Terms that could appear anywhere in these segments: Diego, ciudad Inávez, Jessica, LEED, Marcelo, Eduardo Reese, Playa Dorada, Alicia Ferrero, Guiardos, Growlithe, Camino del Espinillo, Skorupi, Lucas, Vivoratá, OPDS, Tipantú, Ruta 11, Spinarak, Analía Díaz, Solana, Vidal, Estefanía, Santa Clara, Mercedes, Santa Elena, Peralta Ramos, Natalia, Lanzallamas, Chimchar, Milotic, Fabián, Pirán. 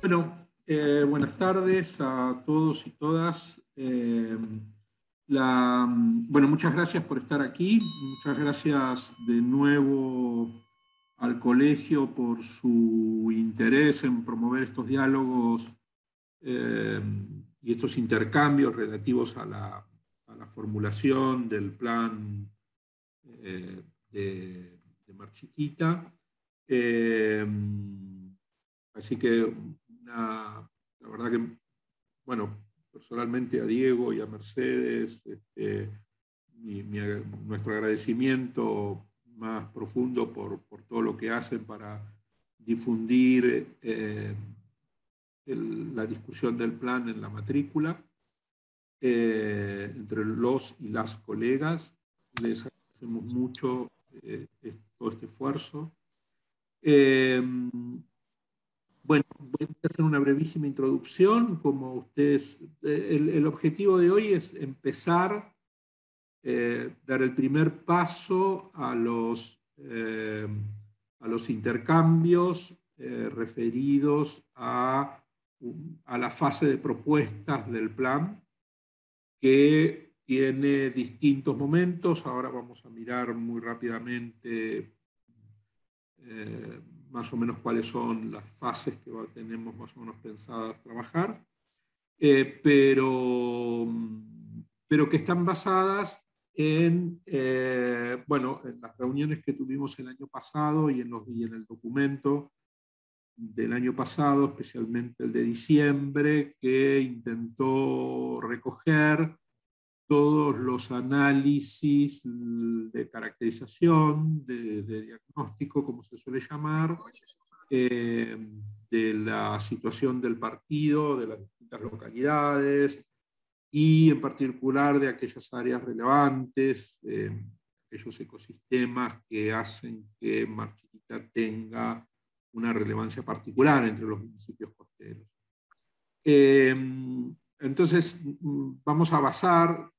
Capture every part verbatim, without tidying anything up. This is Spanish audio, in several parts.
Bueno, eh, buenas tardes a todos y todas. Eh, la, bueno, muchas gracias por estar aquí. Muchas gracias de nuevo al colegio por su interés en promover estos diálogos eh, y estos intercambios relativos a la, a la formulación del plan eh, de, de Mar Chiquita. Eh, así que una, la verdad que, bueno, personalmente a Diego y a Mercedes, este, mi, mi, nuestro agradecimiento más profundo por, por todo lo que hacen para difundir eh, el, la discusión del plan en la matrícula eh, entre los y las colegas. Les agradecemos mucho eh, todo este esfuerzo. Eh, bueno, voy a hacer una brevísima introducción. Como ustedes, el, el objetivo de hoy es empezar, eh, dar el primer paso a los, eh, a los intercambios eh, referidos a, a la fase de propuestas del plan, que tiene distintos momentos. Ahora vamos a mirar muy rápidamente Eh, más o menos cuáles son las fases que va, tenemos más o menos pensadas trabajar, eh, pero, pero que están basadas en, eh, bueno, en las reuniones que tuvimos el año pasado y en, los, y en el documento del año pasado, especialmente el de diciembre, que intentó recoger todos los análisis de caracterización, de, de diagnóstico, como se suele llamar, eh, de la situación del partido, de las distintas localidades, y en particular de aquellas áreas relevantes, eh, aquellos ecosistemas que hacen que Mar Chiquita tenga una relevancia particular entre los municipios costeros. Eh, entonces, vamos a basar,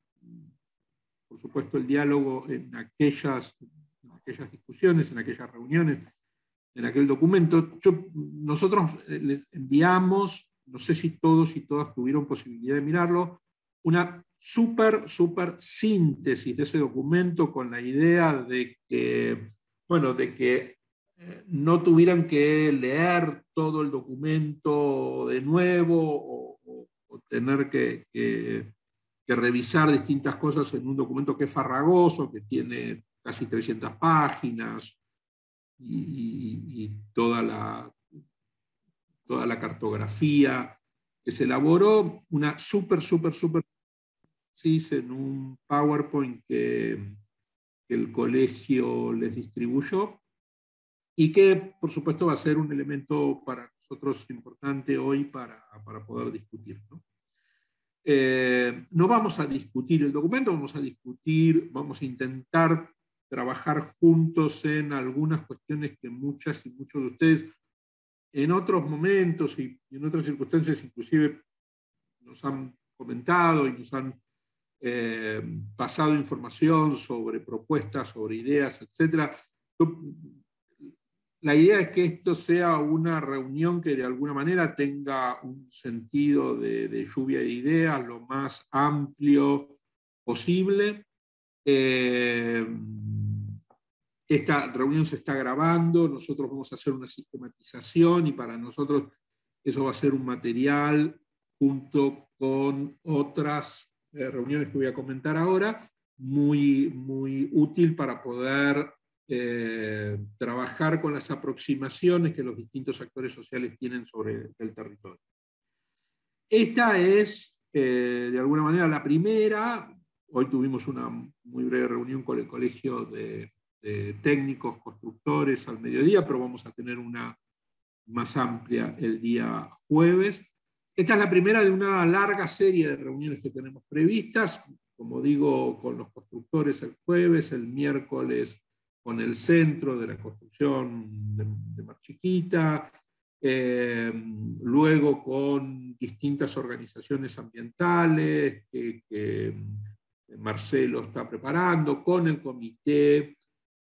por supuesto, el diálogo en aquellas, en aquellas discusiones, en aquellas reuniones, en aquel documento. Yo, nosotros les enviamos, no sé si todos y todas tuvieron posibilidad de mirarlo, una súper, súper síntesis de ese documento con la idea de que, bueno, de que eh, no tuvieran que leer todo el documento de nuevo o, o, o tener que... que que revisar distintas cosas en un documento que es farragoso, que tiene casi trescientas páginas y, y, y toda, la, toda la cartografía que se elaboró, una súper, súper, súper síntesis en un PowerPoint que, que el colegio les distribuyó y que, por supuesto, va a ser un elemento para nosotros importante hoy para, para poder discutir, ¿no? Eh, no vamos a discutir el documento, vamos a discutir, vamos a intentar trabajar juntos en algunas cuestiones que muchas y muchos de ustedes en otros momentos y en otras circunstancias inclusive nos han comentado y nos han eh, pasado información sobre propuestas, sobre ideas, etcétera. La idea es que esto sea una reunión que de alguna manera tenga un sentido de, de lluvia de ideas lo más amplio posible. Eh, esta reunión se está grabando, nosotros vamos a hacer una sistematización y para nosotros eso va a ser un material junto con otras eh, reuniones que voy a comentar ahora, muy, muy útil para poder Eh, trabajar con las aproximaciones que los distintos actores sociales tienen sobre el territorio. Esta es, eh, de alguna manera, la primera. Hoy tuvimos una muy breve reunión con el Colegio de, de Técnicos Constructores al mediodía, pero vamos a tener una más amplia el día jueves. Esta es la primera de una larga serie de reuniones que tenemos previstas, como digo, con los constructores el jueves, el miércoles con el centro de la construcción de, de Mar Chiquita, eh, luego con distintas organizaciones ambientales que, que Marcelo está preparando, con el comité,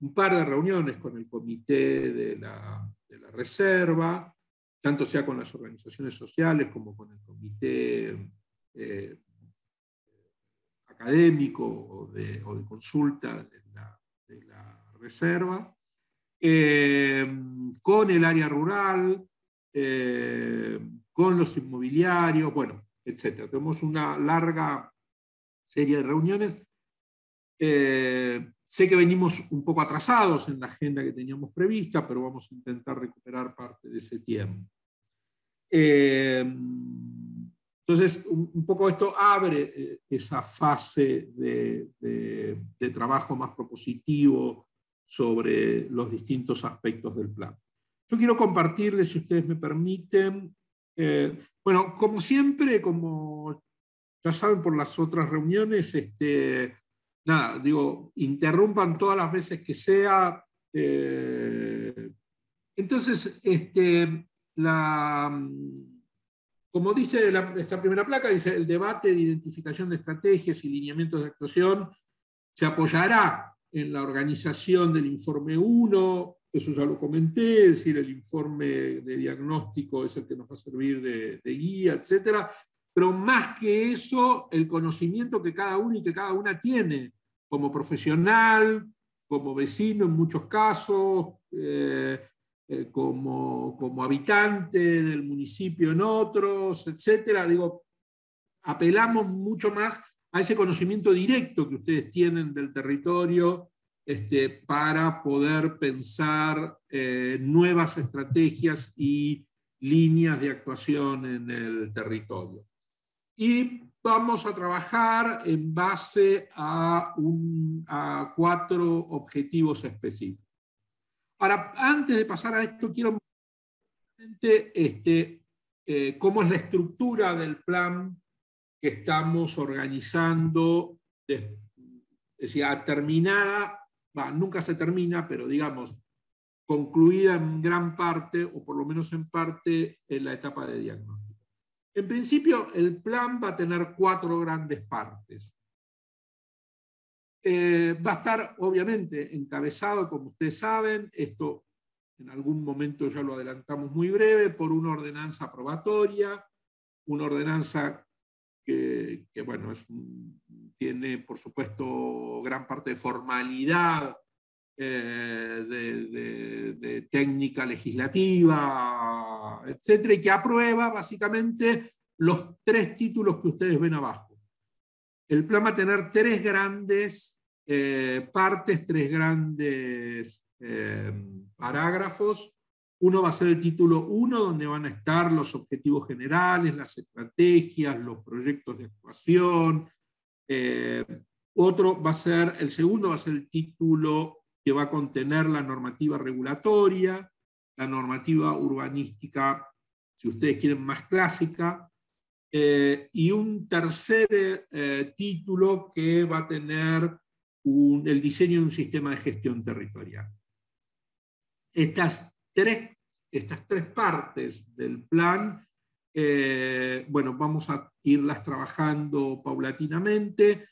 un par de reuniones con el comité de la, de la reserva, tanto sea con las organizaciones sociales como con el comité eh, académico o de, o de consulta de la, de la reserva, eh, con el área rural, eh, con los inmobiliarios, bueno, etcétera. Tenemos una larga serie de reuniones. Eh, sé que venimos un poco atrasados en la agenda que teníamos prevista, pero vamos a intentar recuperar parte de ese tiempo. Eh, entonces, un, un poco esto abre eh, esa fase de, de, de trabajo más propositivo sobre los distintos aspectos del plan. Yo quiero compartirles, si ustedes me permiten, eh, bueno, como siempre, como ya saben por las otras reuniones, este, nada, digo, interrumpan todas las veces que sea. Eh, entonces, este, la, como dice la, esta primera placa, dice, el debate de identificación de estrategias y lineamientos de actuación se apoyará en la organización del informe uno, eso ya lo comenté, es decir, el informe de diagnóstico es el que nos va a servir de, de guía, etcétera. Pero más que eso, el conocimiento que cada uno y que cada una tiene, como profesional, como vecino en muchos casos, eh, eh, como, como habitante del municipio en otros, etcétera. Digo, apelamos mucho más a ese conocimiento directo que ustedes tienen del territorio, este, para poder pensar eh, nuevas estrategias y líneas de actuación en el territorio. Y vamos a trabajar en base a, un, a cuatro objetivos específicos. Ahora, antes de pasar a esto, quiero este, eh, cómo es la estructura del plan que estamos organizando, de, es decir, terminada, bah, nunca se termina, pero digamos, concluida en gran parte, o por lo menos en parte, en la etapa de diagnóstico. En principio, el plan va a tener cuatro grandes partes. Eh, va a estar, obviamente, encabezado, como ustedes saben, esto en algún momento ya lo adelantamos muy breve, por una ordenanza aprobatoria, una ordenanza que, que bueno, es un, tiene, por supuesto, gran parte de formalidad, eh, de, de, de técnica legislativa, etcétera, y que aprueba básicamente los tres títulos que ustedes ven abajo. El plan va a tener tres grandes eh, partes, tres grandes eh, parágrafos. Uno va a ser el título uno, donde van a estar los objetivos generales, las estrategias, los proyectos de actuación. Eh, otro va a ser, el segundo va a ser el título que va a contener la normativa regulatoria, la normativa urbanística, si ustedes quieren, más clásica, eh, y un tercer eh, título que va a tener un, el diseño de un sistema de gestión territorial. Estas tres, estas tres partes del plan, eh, bueno, vamos a irlas trabajando paulatinamente.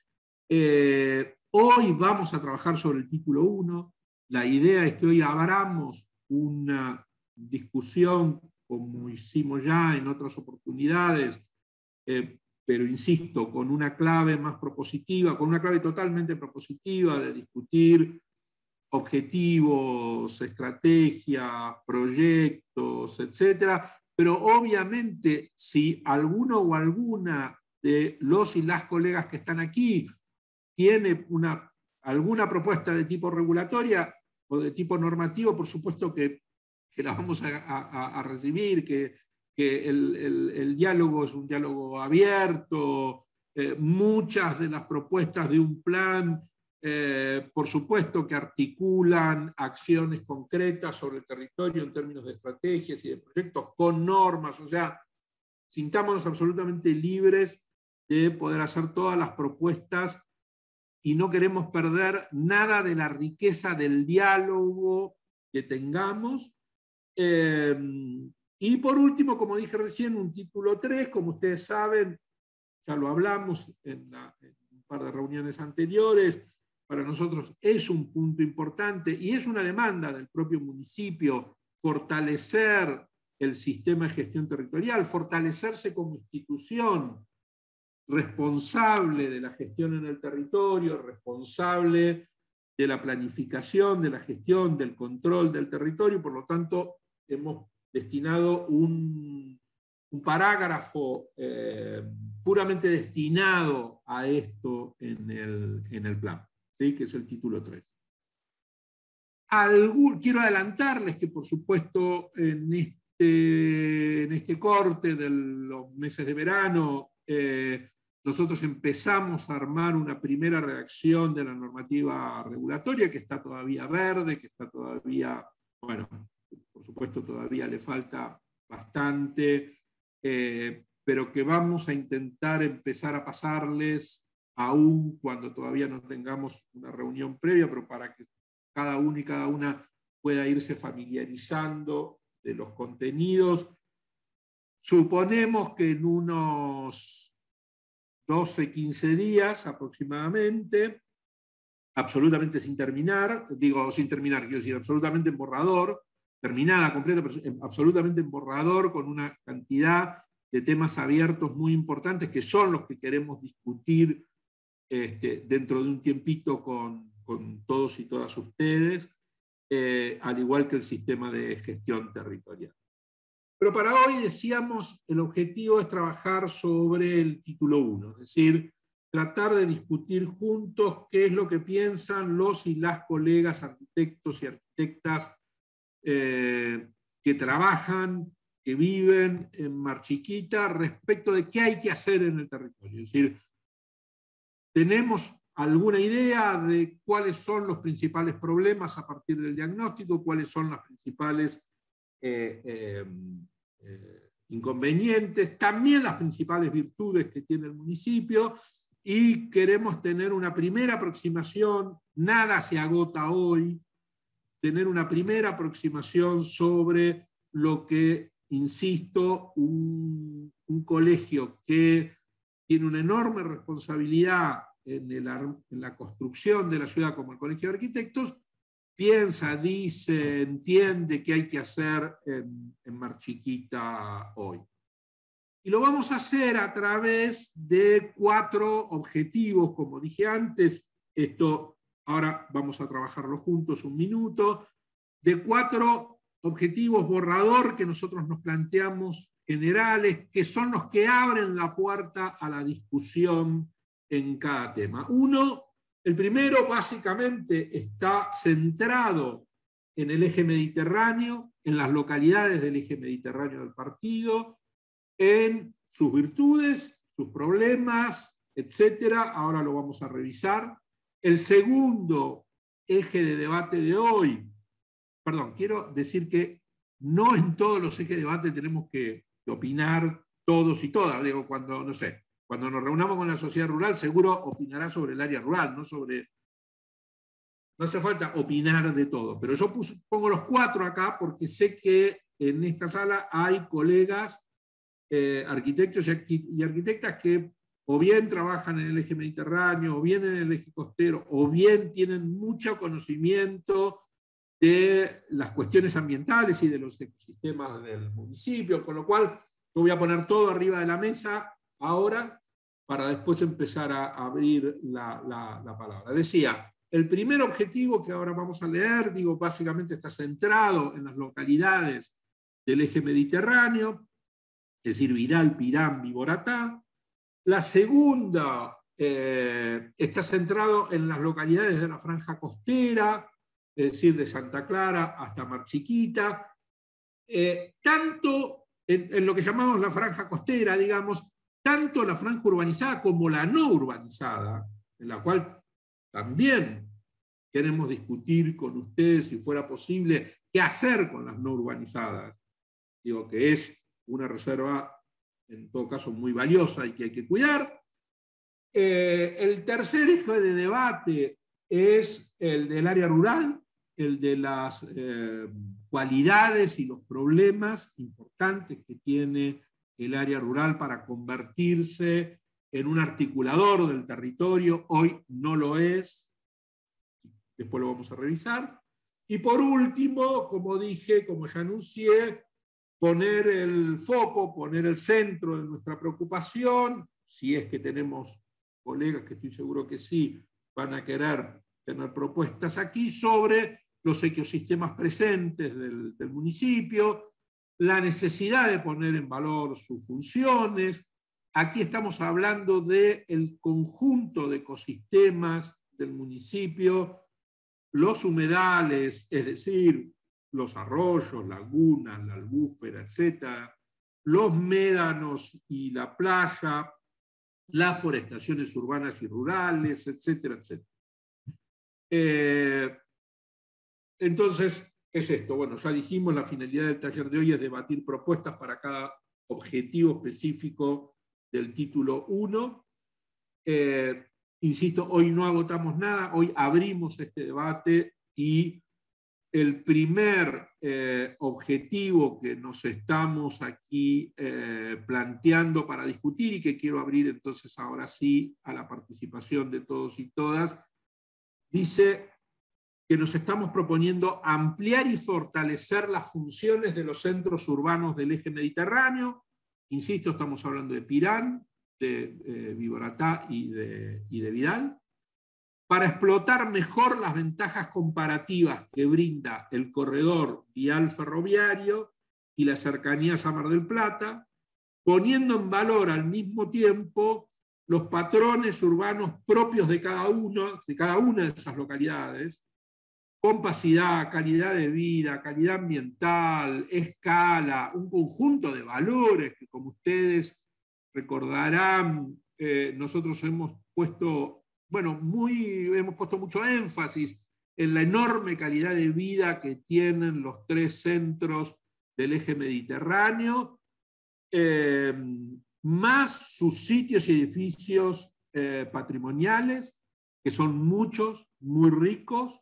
Eh, hoy vamos a trabajar sobre el título uno. La idea es que hoy abramos una discusión, como hicimos ya en otras oportunidades, eh, pero insisto, con una clave más propositiva, con una clave totalmente propositiva de discutir objetivos, estrategias, proyectos, etcétera. Pero obviamente, si alguno o alguna de los y las colegas que están aquí tiene una, alguna propuesta de tipo regulatoria, o de tipo normativo, por supuesto que, que la vamos a, a, a recibir, que, que el, el, el diálogo es un diálogo abierto. Eh, muchas de las propuestas de un plan, eh, por supuesto que articulan acciones concretas sobre el territorio en términos de estrategias y de proyectos con normas, o sea, sintámonos absolutamente libres de poder hacer todas las propuestas y no queremos perder nada de la riqueza del diálogo que tengamos. Eh, y por último, como dije recién, un título tres, como ustedes saben, ya lo hablamos en, la, en un par de reuniones anteriores, para nosotros es un punto importante y es una demanda del propio municipio fortalecer el sistema de gestión territorial, fortalecerse como institución responsable de la gestión en el territorio, responsable de la planificación, de la gestión, del control del territorio, y por lo tanto hemos destinado un, un parágrafo eh, puramente destinado a esto en el, en el plan, ¿sí? Que es el título tres. Algún, quiero adelantarles que, por supuesto, en este, en este corte de los meses de verano, eh, nosotros empezamos a armar una primera redacción de la normativa regulatoria que está todavía verde, que está todavía, bueno, por supuesto todavía le falta bastante, eh, pero que vamos a intentar empezar a pasarles, aún cuando todavía no tengamos una reunión previa, pero para que cada uno y cada una pueda irse familiarizando de los contenidos. Suponemos que en unos doce, quince días aproximadamente, absolutamente sin terminar, digo sin terminar, quiero decir, absolutamente en borrador, terminada, completa, pero absolutamente en borrador, con una cantidad de temas abiertos muy importantes que son los que queremos discutir este, dentro de un tiempito con, con todos y todas ustedes, eh, al igual que el sistema de gestión territorial. Pero para hoy, decíamos, el objetivo es trabajar sobre el título uno, es decir, tratar de discutir juntos qué es lo que piensan los y las colegas arquitectos y arquitectas eh, que trabajan, que viven en Mar Chiquita, respecto de qué hay que hacer en el territorio. Es decir, tenemos alguna idea de cuáles son los principales problemas a partir del diagnóstico, cuáles son las principales eh, eh, Eh, inconvenientes, también las principales virtudes que tiene el municipio, y queremos tener una primera aproximación, nada se agota hoy, tener una primera aproximación sobre lo que, insisto, un, un colegio que tiene una enorme responsabilidad en, el, en la construcción de la ciudad como el Colegio de Arquitectos, piensa, dice, entiende que hay que hacer en, en Mar Chiquita hoy. Y lo vamos a hacer a través de cuatro objetivos, como dije antes, esto ahora vamos a trabajarlo juntos un minuto, de cuatro objetivos borrador que nosotros nos planteamos generales, que son los que abren la puerta a la discusión en cada tema. Uno, el primero básicamente está centrado en el eje mediterráneo, en las localidades del eje mediterráneo del partido, en sus virtudes, sus problemas, etcétera. Ahora lo vamos a revisar. El segundo eje de debate de hoy, perdón, quiero decir que no en todos los ejes de debate tenemos que opinar todos y todas, digo, cuando, no sé, cuando nos reunamos con la sociedad rural, seguro opinará sobre el área rural, no sobre... No hace falta opinar de todo, pero yo puse, pongo los cuatro acá porque sé que en esta sala hay colegas, eh, arquitectos y arquitectas que o bien trabajan en el eje mediterráneo, o bien en el eje costero, o bien tienen mucho conocimiento de las cuestiones ambientales y de los ecosistemas del municipio, con lo cual yo voy a poner todo arriba de la mesa ahora, para después empezar a abrir la, la, la palabra. Decía, el primer objetivo que ahora vamos a leer, digo, básicamente está centrado en las localidades del eje mediterráneo, es decir, Vidal, Pirán, Vivoratá. La segunda eh, está centrado en las localidades de la franja costera, es decir, de Santa Clara hasta Mar Chiquita, eh, tanto en, en lo que llamamos la franja costera, digamos, tanto la franja urbanizada como la no urbanizada, en la cual también queremos discutir con ustedes, si fuera posible, qué hacer con las no urbanizadas. Digo que es una reserva, en todo caso, muy valiosa y que hay que cuidar. Eh, el tercer eje de debate es el del área rural, el de las eh, cualidades y los problemas importantes que tiene el área rural para convertirse en un articulador del territorio, hoy no lo es, después lo vamos a revisar. Y por último, como dije, como ya anuncié, poner el foco, poner el centro de nuestra preocupación, si es que tenemos colegas, que estoy seguro que sí, van a querer tener propuestas aquí sobre los ecosistemas presentes del, del municipio, la necesidad de poner en valor sus funciones. Aquí estamos hablando del conjunto de ecosistemas del municipio, los humedales, es decir, los arroyos, lagunas, la albúfera, etcétera, los médanos y la playa, las forestaciones urbanas y rurales, etcétera, etcétera. Eh, entonces, es esto. Bueno, ya dijimos, la finalidad del taller de hoy es debatir propuestas para cada objetivo específico del título uno. Eh, insisto, hoy no agotamos nada, hoy abrimos este debate y el primer eh, objetivo que nos estamos aquí eh, planteando para discutir y que quiero abrir entonces ahora sí a la participación de todos y todas, dice que nos estamos proponiendo ampliar y fortalecer las funciones de los centros urbanos del eje mediterráneo. Insisto, estamos hablando de Pirán, de eh, Vivoratá y de, y de Vidal, para explotar mejor las ventajas comparativas que brinda el corredor vial ferroviario y las cercanías a Mar del Plata, poniendo en valor al mismo tiempo los patrones urbanos propios de cada, uno, de cada una de esas localidades, compacidad, calidad de vida, calidad ambiental, escala, un conjunto de valores que, como ustedes recordarán, eh, nosotros hemos puesto... Bueno, muy, hemos puesto mucho énfasis en la enorme calidad de vida que tienen los tres centros del eje mediterráneo, eh, más sus sitios y edificios eh, patrimoniales, que son muchos, muy ricos,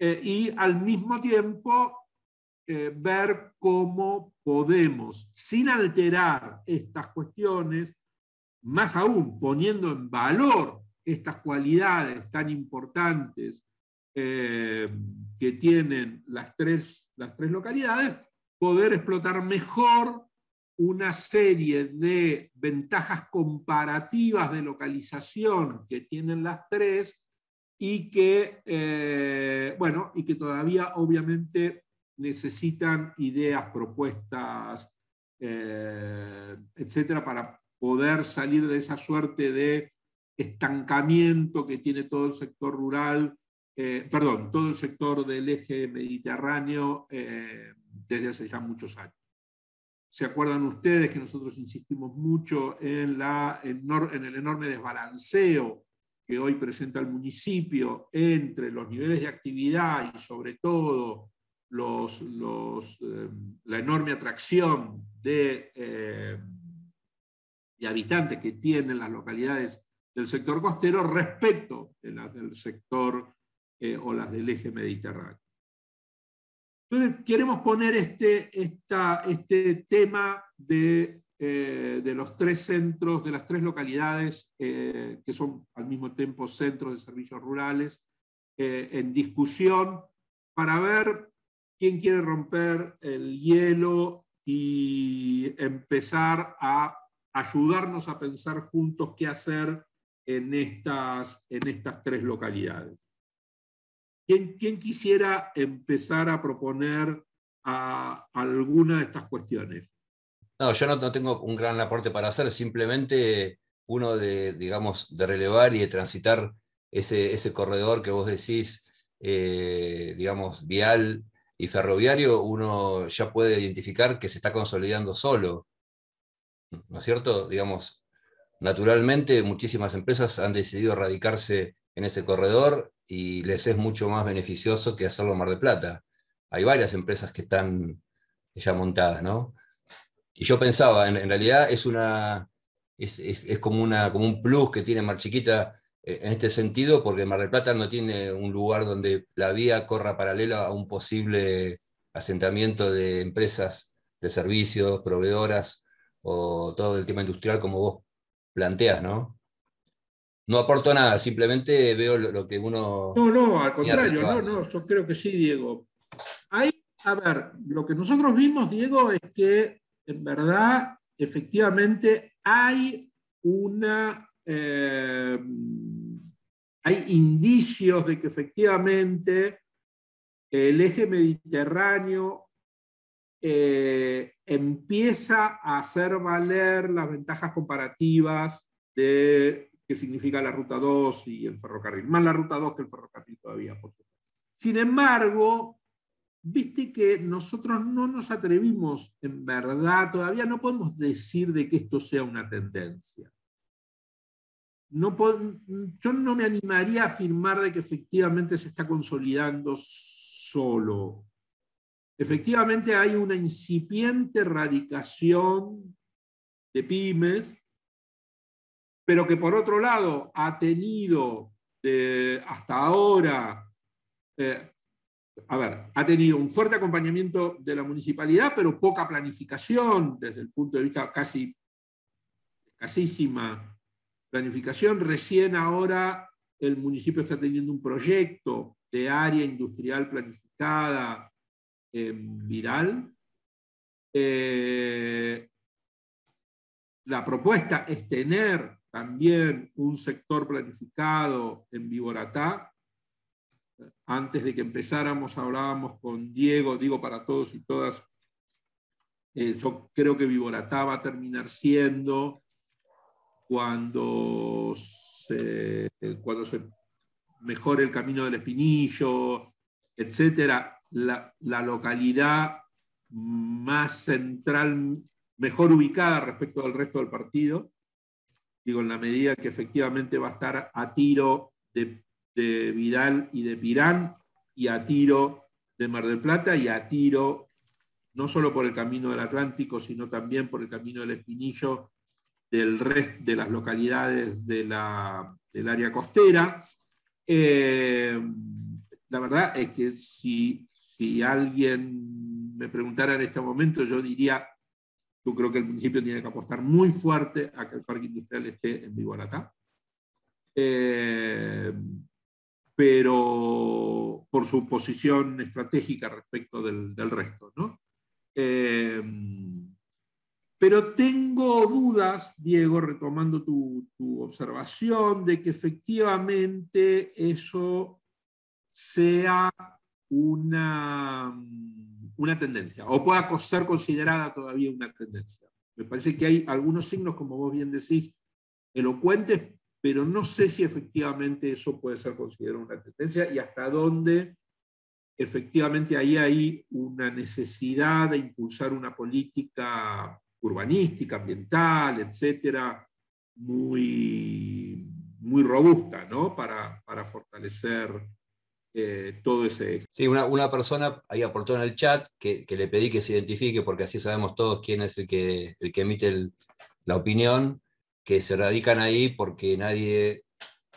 eh, y al mismo tiempo eh, ver cómo podemos, sin alterar estas cuestiones, más aún poniendo en valor estas cualidades tan importantes eh, que tienen las tres, las tres localidades, poder explotar mejor una serie de ventajas comparativas de localización que tienen las tres y que, eh, bueno, y que todavía obviamente necesitan ideas, propuestas, eh, etcétera, para poder salir de esa suerte de estancamiento que tiene todo el sector rural, eh, perdón, todo el sector del eje mediterráneo eh, desde hace ya muchos años. ¿Se acuerdan ustedes que nosotros insistimos mucho en, la, en, en el enorme desbalanceo que hoy presenta el municipio entre los niveles de actividad y sobre todo los, los, eh, la enorme atracción de, eh, de habitantes que tienen las localidades del sector costero respecto de las del sector eh, o las del eje mediterráneo? Entonces, queremos poner este, esta, este tema de, eh, de los tres centros, de las tres localidades, eh, que son al mismo tiempo centros de servicios rurales, eh, en discusión para ver quién quiere romper el hielo y empezar a ayudarnos a pensar juntos qué hacer en estas, en estas tres localidades. ¿Quién, quién quisiera empezar a proponer a, a alguna de estas cuestiones? No, yo no, no tengo un gran aporte para hacer, simplemente uno de, digamos, de relevar y de transitar ese, ese corredor que vos decís, eh, digamos, vial y ferroviario, uno ya puede identificar que se está consolidando solo, ¿no es cierto? Digamos, naturalmente, muchísimas empresas han decidido radicarse en ese corredor y les es mucho más beneficioso que hacerlo en Mar del Plata. Hay varias empresas que están ya montadas, ¿no? Y yo pensaba, en, en realidad es, una, es, es, es como, una, como un plus que tiene Mar Chiquita en este sentido, porque Mar del Plata no tiene un lugar donde la vía corra paralela a un posible asentamiento de empresas de servicios, proveedoras o todo el tema industrial como vos planteas, ¿no? No aporto nada, simplemente veo lo, lo que uno... No, no, al contrario, no, no, yo creo que sí, Diego. Ahí A ver, lo que nosotros vimos, Diego, es que en verdad, efectivamente, hay una... Eh, hay indicios de que efectivamente el eje mediterráneo eh, empieza a hacer valer las ventajas comparativas de que significa la Ruta dos y el ferrocarril. Más la Ruta dos que el ferrocarril todavía, por supuesto. Sin embargo, viste que nosotros no nos atrevimos, en verdad, todavía no podemos decir de que esto sea una tendencia. No puedo, yo no me animaría a afirmar de que efectivamente se está consolidando solo. Efectivamente hay una incipiente erradicación de pymes, pero que por otro lado ha tenido eh, hasta ahora, eh, a ver, ha tenido un fuerte acompañamiento de la municipalidad, pero poca planificación desde el punto de vista casi, escasísima planificación. Recién ahora el municipio está teniendo un proyecto de área industrial planificada en Vidal. Eh, la propuesta es tener también un sector planificado en Vivoratá. Antes de que empezáramos hablábamos con Diego, digo para todos y todas, eh, yo creo que Vivoratá va a terminar siendo... Cuando se, cuando se mejore el Camino del Espinillo, etcétera, la, la localidad más central, mejor ubicada respecto al resto del partido, digo, en la medida que efectivamente va a estar a tiro de, de Vidal y de Pirán, y a tiro de Mar del Plata, y a tiro no solo por el Camino del Atlántico, sino también por el Camino del Espinillo, del resto de las localidades de la, del área costera. Eh, la verdad es que si, si alguien me preguntara en este momento, yo diría, yo creo que el municipio tiene que apostar muy fuerte a que el parque industrial esté en Vivoratá. Eh, pero por su posición estratégica respecto del, del resto, ¿no? Eh, Pero tengo dudas, Diego, retomando tu, tu observación, de que efectivamente eso sea una, una tendencia, o pueda ser considerada todavía una tendencia. Me parece que hay algunos signos, como vos bien decís, elocuentes, pero no sé si efectivamente eso puede ser considerado una tendencia y hasta dónde efectivamente ahí hay una necesidad de impulsar una política urbanística, ambiental, etcétera, muy, muy robusta, ¿no? Para, para fortalecer eh, todo ese eje. Sí, una, una persona ahí aportó en el chat que, que le pedí que se identifique, porque así sabemos todos quién es el que, el que emite el, la opinión, que se radican ahí porque nadie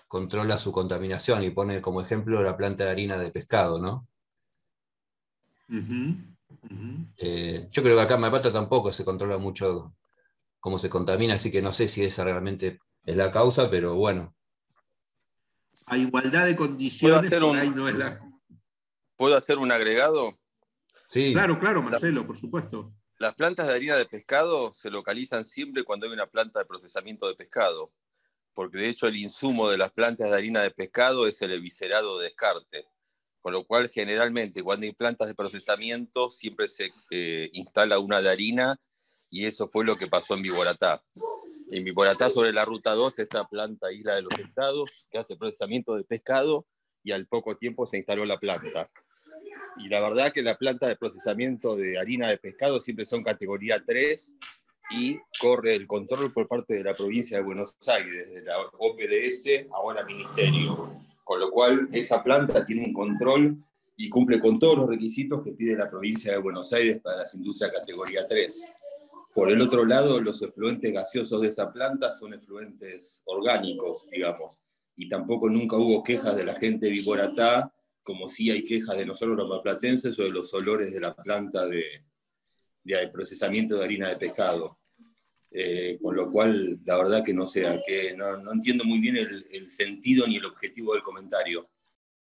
controla su contaminación, y pone como ejemplo la planta de harina de pescado, ¿no? Uh-huh. Uh-huh. Eh, yo creo que acá en Mar del Plata tampoco se controla mucho cómo se contamina, así que no sé si esa realmente es la causa, pero bueno. A igualdad de condiciones, por un, ahí no es la... ¿Puedo hacer un agregado? Sí. Claro, claro, Marcelo, la, por supuesto. Las plantas de harina de pescado se localizan siempre cuando hay una planta de procesamiento de pescado, porque de hecho el insumo de las plantas de harina de pescado es el eviscerado de descarte. Con lo cual, generalmente, cuando hay plantas de procesamiento, siempre se eh, instala una de harina, y eso fue lo que pasó en Vivoratá. En Vivoratá, sobre la Ruta dos, esta planta Isla de los Estados, que hace procesamiento de pescado, y al poco tiempo se instaló la planta. Y la verdad que las plantas de procesamiento de harina de pescado siempre son categoría tres, y corre el control por parte de la provincia de Buenos Aires, desde la O P D S, ahora Ministerio. Con lo cual, esa planta tiene un control y cumple con todos los requisitos que pide la provincia de Buenos Aires para las industrias categoría tres. Por el otro lado, los efluentes gaseosos de esa planta son efluentes orgánicos, digamos, y tampoco nunca hubo quejas de la gente de Vivoratá, como sí hay quejas de nosotros los marplatenses sobre los olores de la planta de, de procesamiento de harina de pescado. Eh, con lo cual, la verdad que no sé, que no, no entiendo muy bien el, el sentido ni el objetivo del comentario.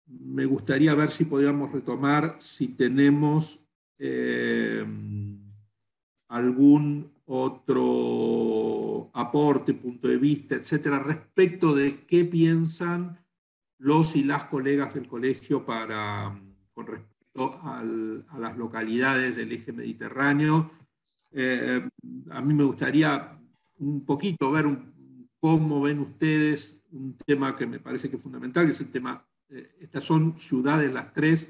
Me gustaría ver si podíamos retomar si tenemos eh, algún otro aporte, punto de vista, etcétera, respecto de qué piensan los y las colegas del colegio para, con respecto al, a las localidades del eje mediterráneo. Eh, a mí me gustaría un poquito ver un, cómo ven ustedes un tema que me parece que es fundamental, que es el tema, eh, estas son ciudades las tres,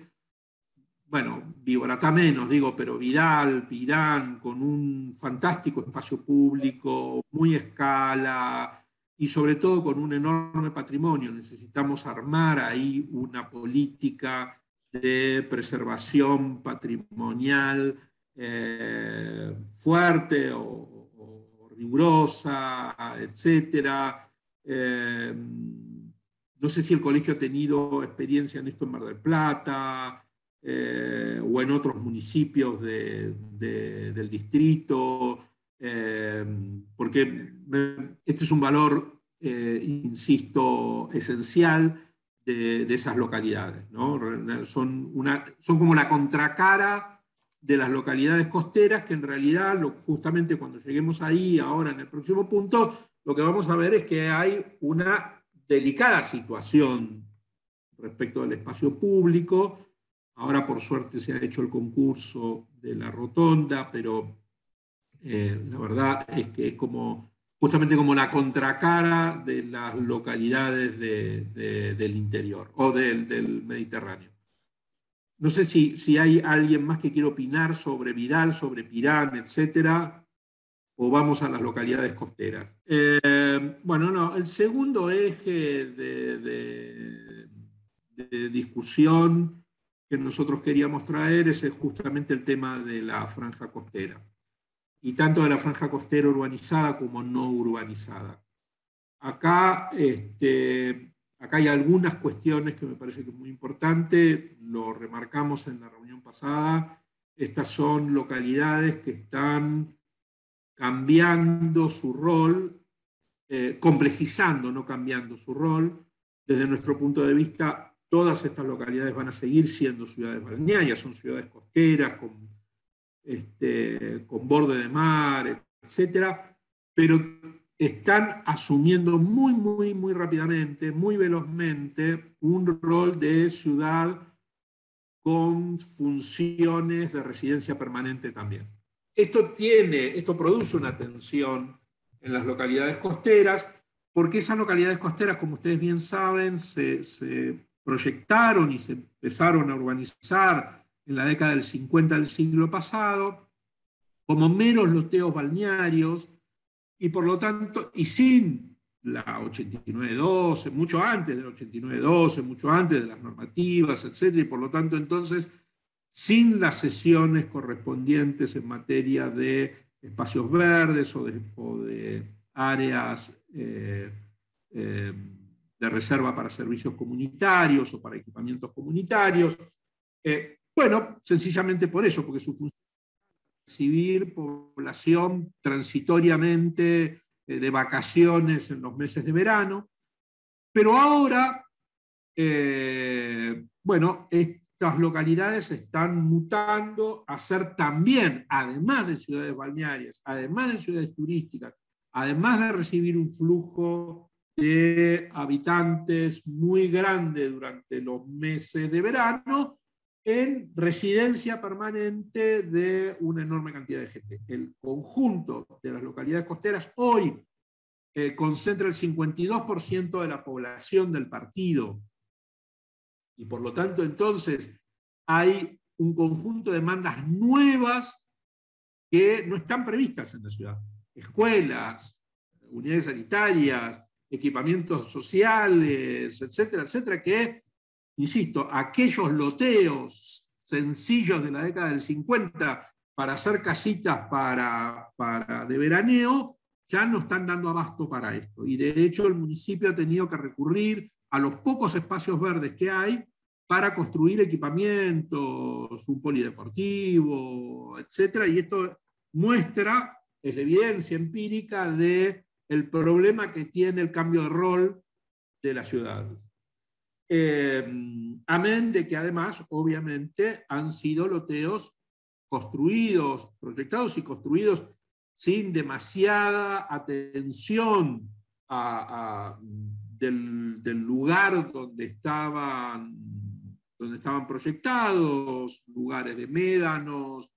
bueno, Vivoratá menos, digo, pero Vidal, Pirán, con un fantástico espacio público, muy escala, y sobre todo con un enorme patrimonio. Necesitamos armar ahí una política de preservación patrimonial eh, fuerte o, o rigurosa, etcétera. Eh, no sé si el colegio ha tenido experiencia en esto en Mar del Plata, Eh, o en otros municipios de, de, del distrito, eh, porque me, este es un valor, eh, insisto, esencial de, de esas localidades, ¿no? Son, una, son como la contracara de las localidades costeras, que en realidad, lo, justamente cuando lleguemos ahí, ahora en el próximo punto, lo que vamos a ver es que hay una delicada situación respecto del espacio público. Ahora, por suerte, se ha hecho el concurso de la rotonda, pero eh, la verdad es que es como, justamente como la contracara de las localidades de, de, del interior o del, del Mediterráneo. No sé si, si hay alguien más que quiera opinar sobre Vidal, sobre Pirán, etcétera, o vamos a las localidades costeras. Eh, bueno, no, el segundo eje de, de, de discusión que nosotros queríamos traer es justamente el tema de la franja costera, y tanto de la franja costera urbanizada como no urbanizada. Acá, este, acá hay algunas cuestiones que me parece que es muy importante, lo remarcamos en la reunión pasada. Estas son localidades que están cambiando su rol, eh, complejizando, no cambiando su rol. Desde nuestro punto de vista, todas estas localidades van a seguir siendo ciudades balnearias, son ciudades costeras, con, este, con borde de mar, etcétera, pero están asumiendo muy, muy, muy rápidamente, muy velozmente, un rol de ciudad con funciones de residencia permanente también. Esto tiene, esto produce una tensión en las localidades costeras, porque esas localidades costeras, como ustedes bien saben, se... se proyectaron y se empezaron a urbanizar en la década del cincuenta del siglo pasado, como meros loteos balnearios, y por lo tanto, y sin la ochenta y nueve doce, mucho antes de la ochenta y nueve doce, mucho antes de las normativas, etcétera, y por lo tanto entonces, sin las sesiones correspondientes en materia de espacios verdes o de, o de áreas eh, eh, de reserva para servicios comunitarios o para equipamientos comunitarios. Eh, bueno, sencillamente por eso, porque su función es recibir población transitoriamente eh, de vacaciones en los meses de verano. Pero ahora, eh, bueno, estas localidades están mutando a ser también, además de ciudades balnearias, además de ciudades turísticas, además de recibir un flujo de habitantes muy grande durante los meses de verano, en residencia permanente de una enorme cantidad de gente. El conjunto de las localidades costeras hoy eh, concentra el cincuenta y dos por ciento de la población del partido, y por lo tanto entonces hay un conjunto de demandas nuevas que no están previstas en la ciudad. Escuelas, unidades sanitarias, equipamientos sociales, etcétera, etcétera, que, insisto, aquellos loteos sencillos de la década del cincuenta para hacer casitas para, para de veraneo, ya no están dando abasto para esto. Y de hecho el municipio ha tenido que recurrir a los pocos espacios verdes que hay para construir equipamientos, un polideportivo, etcétera. Y esto muestra, es la evidencia empírica de el problema que tiene el cambio de rol de las ciudades. Eh, amén de que además, obviamente, han sido loteos construidos, proyectados y construidos sin demasiada atención a, a, del, del lugar donde estaban, donde estaban proyectados, lugares de médanos,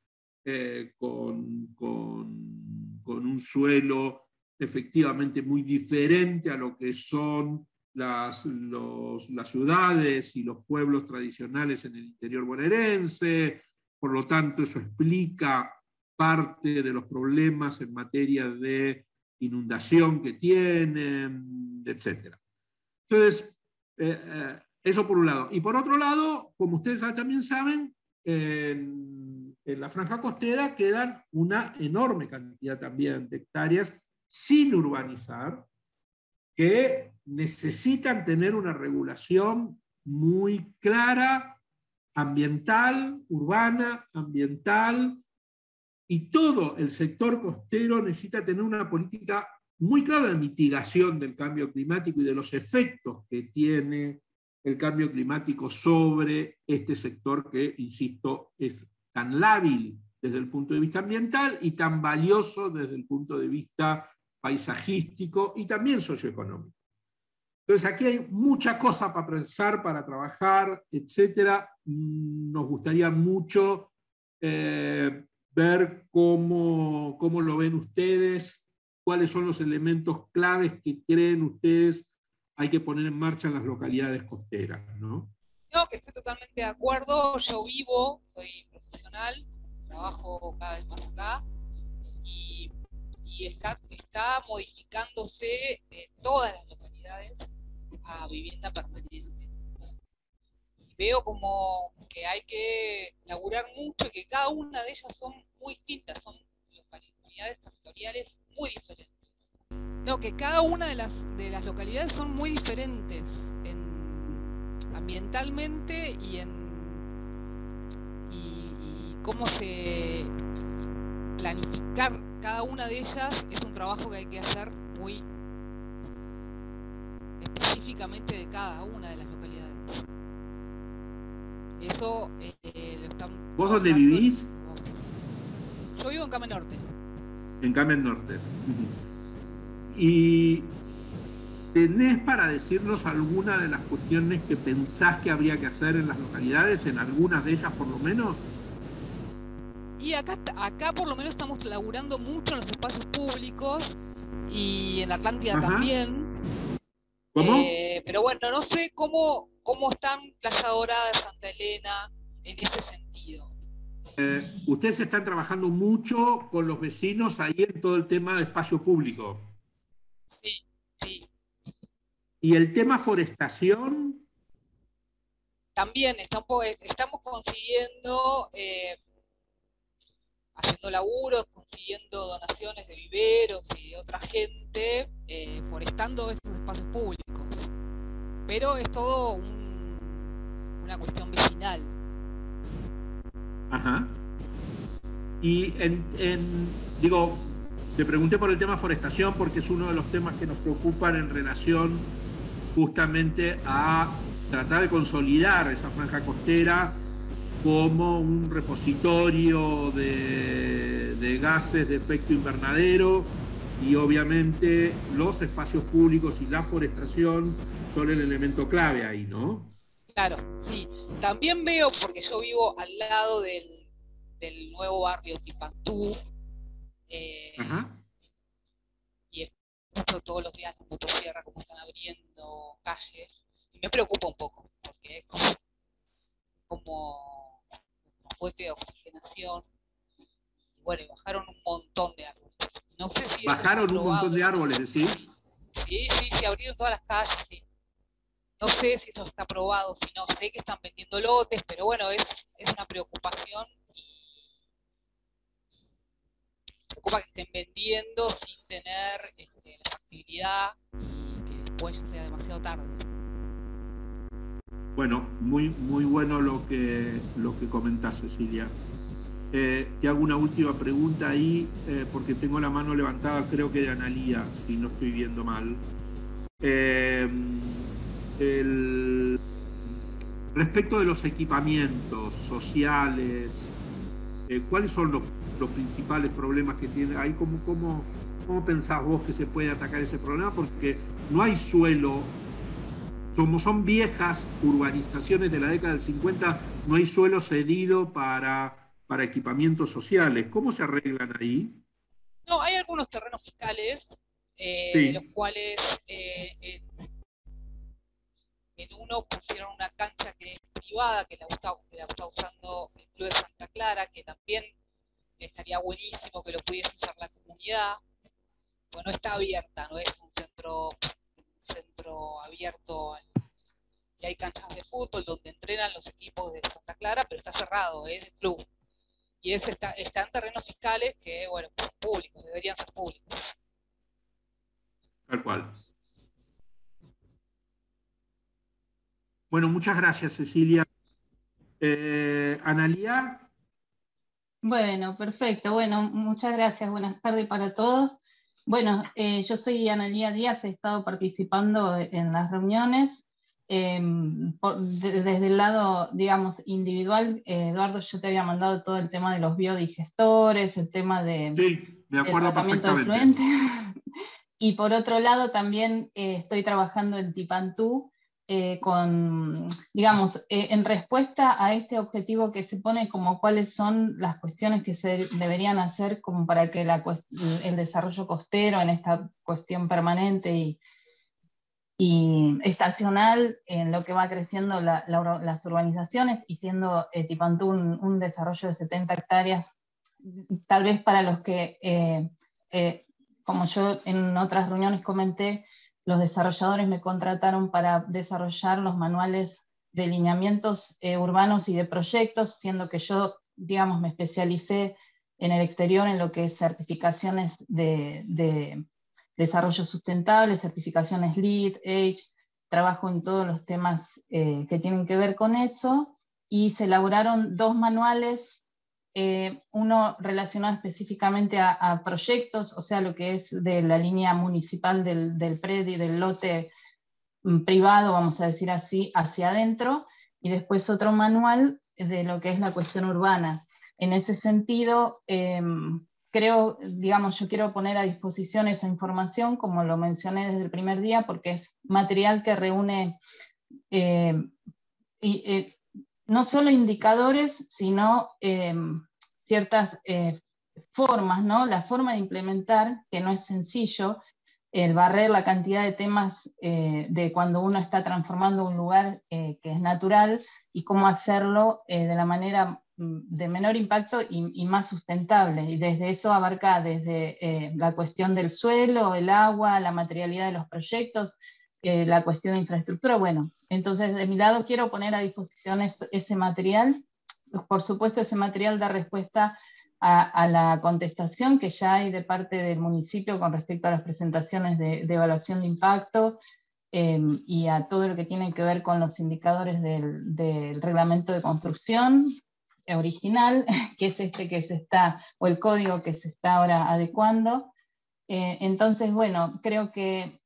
eh, con, con, con un suelo efectivamente muy diferente a lo que son las, los, las ciudades y los pueblos tradicionales en el interior bonaerense. Por lo tanto, eso explica parte de los problemas en materia de inundación que tienen, etcétera. Entonces, eh, eh, eso por un lado. Y por otro lado, como ustedes también saben, eh, en, en la franja costera quedan una enorme cantidad también de hectáreas sin urbanizar, que necesitan tener una regulación muy clara, ambiental, urbana, ambiental, y todo el sector costero necesita tener una política muy clara de mitigación del cambio climático y de los efectos que tiene el cambio climático sobre este sector que, insisto, es tan lábil desde el punto de vista ambiental y tan valioso desde el punto de vista paisajístico y también socioeconómico. Entonces aquí hay mucha cosa para pensar, para trabajar, etcétera. Nos gustaría mucho eh, ver cómo, cómo lo ven ustedes, cuáles son los elementos claves que creen ustedes hay que poner en marcha en las localidades costeras, ¿no? No, que estoy totalmente de acuerdo. Yo vivo, soy profesional, trabajo cada vez más acá, y y está, está modificándose eh, todas las localidades a vivienda permanente. Y veo como que hay que laburar mucho y que cada una de ellas son muy distintas, son localidades territoriales muy diferentes. No, que cada una de las, de las localidades son muy diferentes en, ambientalmente y en y, y cómo se planificar cada una de ellas es un trabajo que hay que hacer muy específicamente de cada una de las localidades. Eso eh, lo están... ¿Vos dónde vivís? Yo vivo en Came Norte. En Came Norte. ¿Y tenés para decirnos alguna de las cuestiones que pensás que habría que hacer en las localidades, en algunas de ellas por lo menos? Y acá, acá por lo menos estamos laburando mucho en los espacios públicos y en la Atlántida. Ajá. También. ¿Cómo? Eh, pero bueno, no sé cómo, cómo están Playa Dorada, Santa Elena en ese sentido. Eh, ustedes están trabajando mucho con los vecinos ahí en todo el tema de espacio público. Sí, sí. ¿Y el tema forestación? También estamos, estamos consiguiendo... Eh, haciendo laburos, consiguiendo donaciones de viveros y de otra gente, eh, forestando esos espacios públicos. Pero es todo un, una cuestión vecinal. Ajá. Y en, en, digo, te pregunté por el tema forestación porque es uno de los temas que nos preocupan en relación justamente a tratar de consolidar esa franja costera como un repositorio de, de gases de efecto invernadero, y obviamente los espacios públicos y la forestación son el elemento clave ahí, ¿no? Claro, sí. También veo, porque yo vivo al lado del, del nuevo barrio Tipantú, eh, Ajá. y escucho todos los días la motosierra como están abriendo calles, y me preocupa un poco, porque es como... como fuente de oxigenación. Bueno, y bajaron un montón de árboles. No sé si bajaron un montón de árboles, ¿decís? Sí, sí, se abrieron todas las calles, sí. No sé si eso está probado, si no, sé que están vendiendo lotes, pero bueno, es, es una preocupación y preocupa que estén vendiendo sin tener este, la factibilidad y que después ya sea demasiado tarde. Bueno, muy, muy bueno lo que, lo que comentás, Cecilia. Eh, te hago una última pregunta ahí, eh, porque tengo la mano levantada, creo que de Analía, si no estoy viendo mal. Eh, el, respecto de los equipamientos sociales, eh, ¿cuáles son los, los principales problemas que tiene ahí? ¿Cómo, cómo, ¿Cómo pensás vos que se puede atacar ese problema? Porque no hay suelo, como son viejas urbanizaciones de la década del cincuenta, no hay suelo cedido para, para equipamientos sociales. ¿Cómo se arreglan ahí? No, hay algunos terrenos fiscales, eh, sí. de los cuales eh, en, en uno pusieron una cancha que es privada, que la está, que la está usando el Club de Santa Clara, que también estaría buenísimo que lo pudiese usar la comunidad. Bueno, está abierta, no es un centro, un centro abierto. Y hay canchas de fútbol donde entrenan los equipos de Santa Clara, pero está cerrado, es del club. Y es, está, están terrenos fiscales que, bueno, son públicos, deberían ser públicos. Tal cual. Bueno, muchas gracias, Cecilia. Eh, Analía. Bueno, perfecto. Bueno, muchas gracias. Buenas tardes para todos. Bueno, eh, yo soy Analía Díaz, he estado participando en las reuniones. Eh, por, de, desde el lado, digamos, individual, eh, Eduardo, yo te había mandado todo el tema de los biodigestores, el tema de, sí, me acuerdo perfectamente. Y por otro lado también eh, estoy trabajando en Tipantú, eh, con, digamos, eh, en respuesta a este objetivo que se pone como cuáles son las cuestiones que se deberían hacer como para que la, el desarrollo costero en esta cuestión permanente y y estacional, en lo que va creciendo la, la, las urbanizaciones, y siendo eh, Tipantú un, un desarrollo de setenta hectáreas, tal vez para los que, eh, eh, como yo en otras reuniones comenté, los desarrolladores me contrataron para desarrollar los manuales de lineamientos eh, urbanos y de proyectos, siendo que yo, digamos, me especialicé en el exterior en lo que es certificaciones de... de desarrollo sustentable, certificaciones LEED, E D G E, trabajo en todos los temas eh, que tienen que ver con eso, y se elaboraron dos manuales, eh, uno relacionado específicamente a, a proyectos, o sea, lo que es de la línea municipal del, del PRED y del lote privado, vamos a decir así, hacia adentro, y después otro manual de lo que es la cuestión urbana. En ese sentido, eh, creo, digamos, yo quiero poner a disposición esa información, como lo mencioné desde el primer día, porque es material que reúne eh, y, eh, no solo indicadores, sino eh, ciertas eh, formas, ¿no? La forma de implementar, que no es sencillo, el barrer la cantidad de temas eh, de cuando uno está transformando un lugar eh, que es natural, y cómo hacerlo eh, de la manera de menor impacto y, y más sustentable, y desde eso abarca desde eh, la cuestión del suelo, el agua, la materialidad de los proyectos, eh, la cuestión de infraestructura. Bueno, entonces de mi lado quiero poner a disposición eso, ese material, por supuesto ese material da respuesta a, a la contestación que ya hay de parte del municipio con respecto a las presentaciones de, de evaluación de impacto, Eh, y a todo lo que tiene que ver con los indicadores del, del reglamento de construcción original, que es este que se está, o el código que se está ahora adecuando. Eh, entonces, bueno, creo que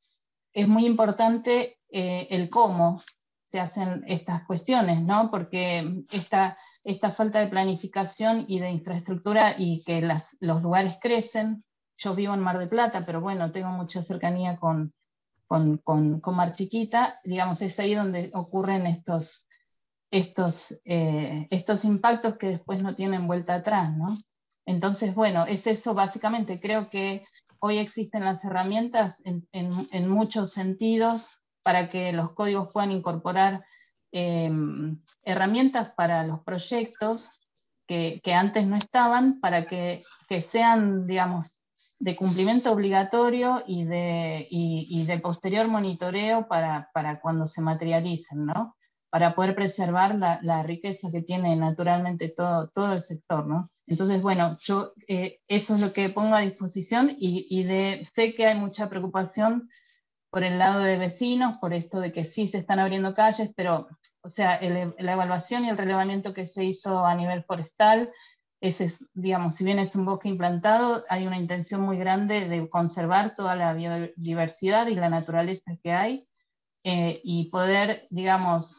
es muy importante eh, el cómo se hacen estas cuestiones, ¿no? Porque esta, esta falta de planificación y de infraestructura, y que las, los lugares crecen. Yo vivo en Mar del Plata, pero bueno, tengo mucha cercanía con Con, con, con Mar Chiquita, digamos, es ahí donde ocurren estos, estos, eh, estos impactos que después no tienen vuelta atrás, ¿no? Entonces, bueno, es eso básicamente. Creo que hoy existen las herramientas en, en, en muchos sentidos para que los códigos puedan incorporar eh, herramientas para los proyectos que, que antes no estaban, para que, que sean, digamos, de cumplimiento obligatorio y de, y, y de posterior monitoreo para, para cuando se materialicen, ¿no? Para poder preservar la, la riqueza que tiene naturalmente todo, todo el sector, ¿no? Entonces, bueno, yo eh, eso es lo que pongo a disposición, y, y de, sé que hay mucha preocupación por el lado de vecinos, por esto de que sí se están abriendo calles, pero, o sea, el, la evaluación y el relevamiento que se hizo a nivel forestal, ese es, digamos, si bien es un bosque implantado, hay una intención muy grande de conservar toda la biodiversidad y la naturaleza que hay, eh, y poder, digamos,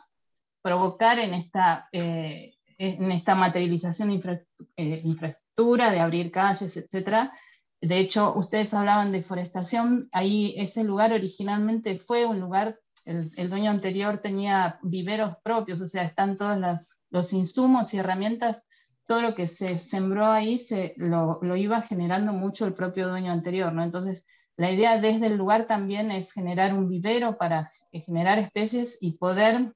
provocar en esta, eh, en esta materialización de infra, eh, infraestructura, de abrir calles, etcétera. De hecho, ustedes hablaban de forestación, ahí ese lugar originalmente fue un lugar, el, el dueño anterior tenía viveros propios, o sea, están todos las, los insumos y herramientas, todo lo que se sembró ahí se, lo, lo iba generando mucho el propio dueño anterior, ¿no? Entonces, la idea desde el lugar también es generar un vivero para generar especies y poder,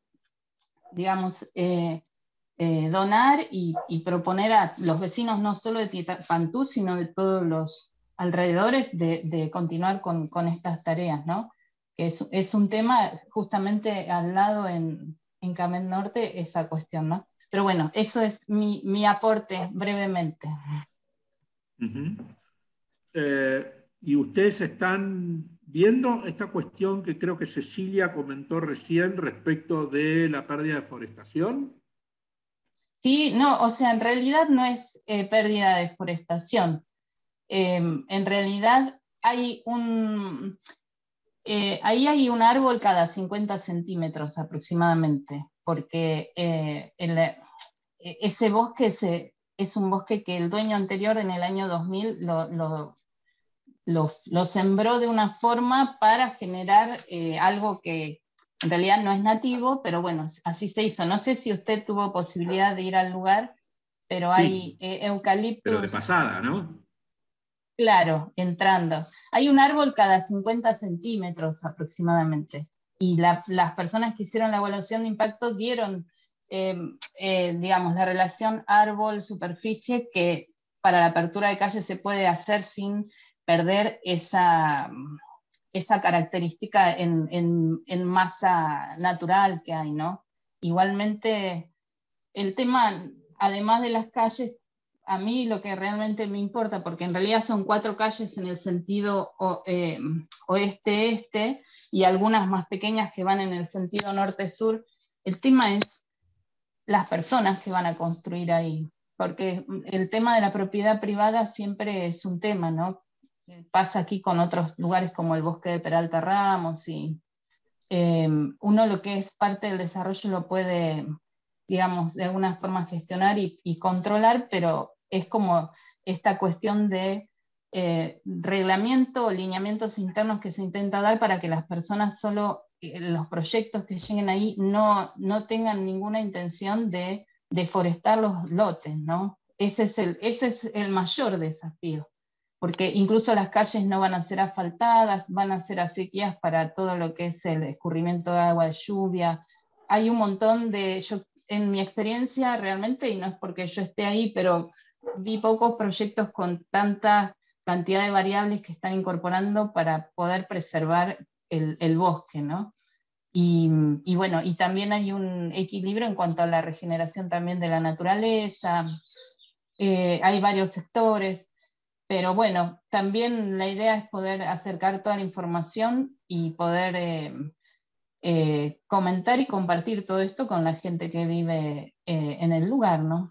digamos, eh, eh, donar y, y proponer a los vecinos, no solo de Tipantú, sino de todos los alrededores, de, de continuar con, con estas tareas, ¿no? Que es, es un tema justamente al lado en, en Came Norte, esa cuestión, ¿no? Pero bueno, eso es mi, mi aporte brevemente. Uh-huh. eh, y ustedes están viendo esta cuestión que creo que Cecilia comentó recién respecto de la pérdida de forestación. Sí, no, o sea, en realidad no es eh, pérdida de forestación. Eh, en realidad hay un... Eh, ahí hay un árbol cada cincuenta centímetros aproximadamente, porque eh, el, ese bosque se, es un bosque que el dueño anterior en el año dos mil lo, lo, lo, lo sembró de una forma para generar eh, algo que en realidad no es nativo, pero bueno, así se hizo. No sé si usted tuvo posibilidad de ir al lugar, pero sí, hay eh, eucaliptos. Pero de pasada, ¿no? Claro, entrando. Hay un árbol cada cincuenta centímetros aproximadamente. Y la, las personas que hicieron la evaluación de impacto dieron, eh, eh, digamos, la relación árbol-superficie que para la apertura de calle se puede hacer sin perder esa, esa característica en, en, en masa natural que hay, ¿no? Igualmente, el tema, además de las calles, a mí lo que realmente me importa, porque en realidad son cuatro calles en el sentido eh, oeste-este, y algunas más pequeñas que van en el sentido norte-sur, el tema es las personas que van a construir ahí, porque el tema de la propiedad privada siempre es un tema, ¿no? Pasa aquí con otros lugares como el bosque de Peralta Ramos, y eh, uno lo que es parte del desarrollo lo puede, digamos, de alguna forma gestionar y, y controlar, pero es como esta cuestión de eh, reglamento o lineamientos internos que se intenta dar para que las personas solo, eh, los proyectos que lleguen ahí no, no tengan ninguna intención de deforestar los lotes, ¿no? Ese es el, ese es el mayor desafío, porque incluso las calles no van a ser asfaltadas, van a ser acequias para todo lo que es el escurrimiento de agua, de lluvia. Hay un montón de... Yo, en mi experiencia realmente, y no es porque yo esté ahí, pero vi pocos proyectos con tanta cantidad de variables que están incorporando para poder preservar el, el bosque, ¿no? Y, y bueno, y también hay un equilibrio en cuanto a la regeneración también de la naturaleza, eh, hay varios sectores, pero bueno, también la idea es poder acercar toda la información y poder... Eh, Eh, comentar y compartir todo esto con la gente que vive eh, en el lugar, ¿no?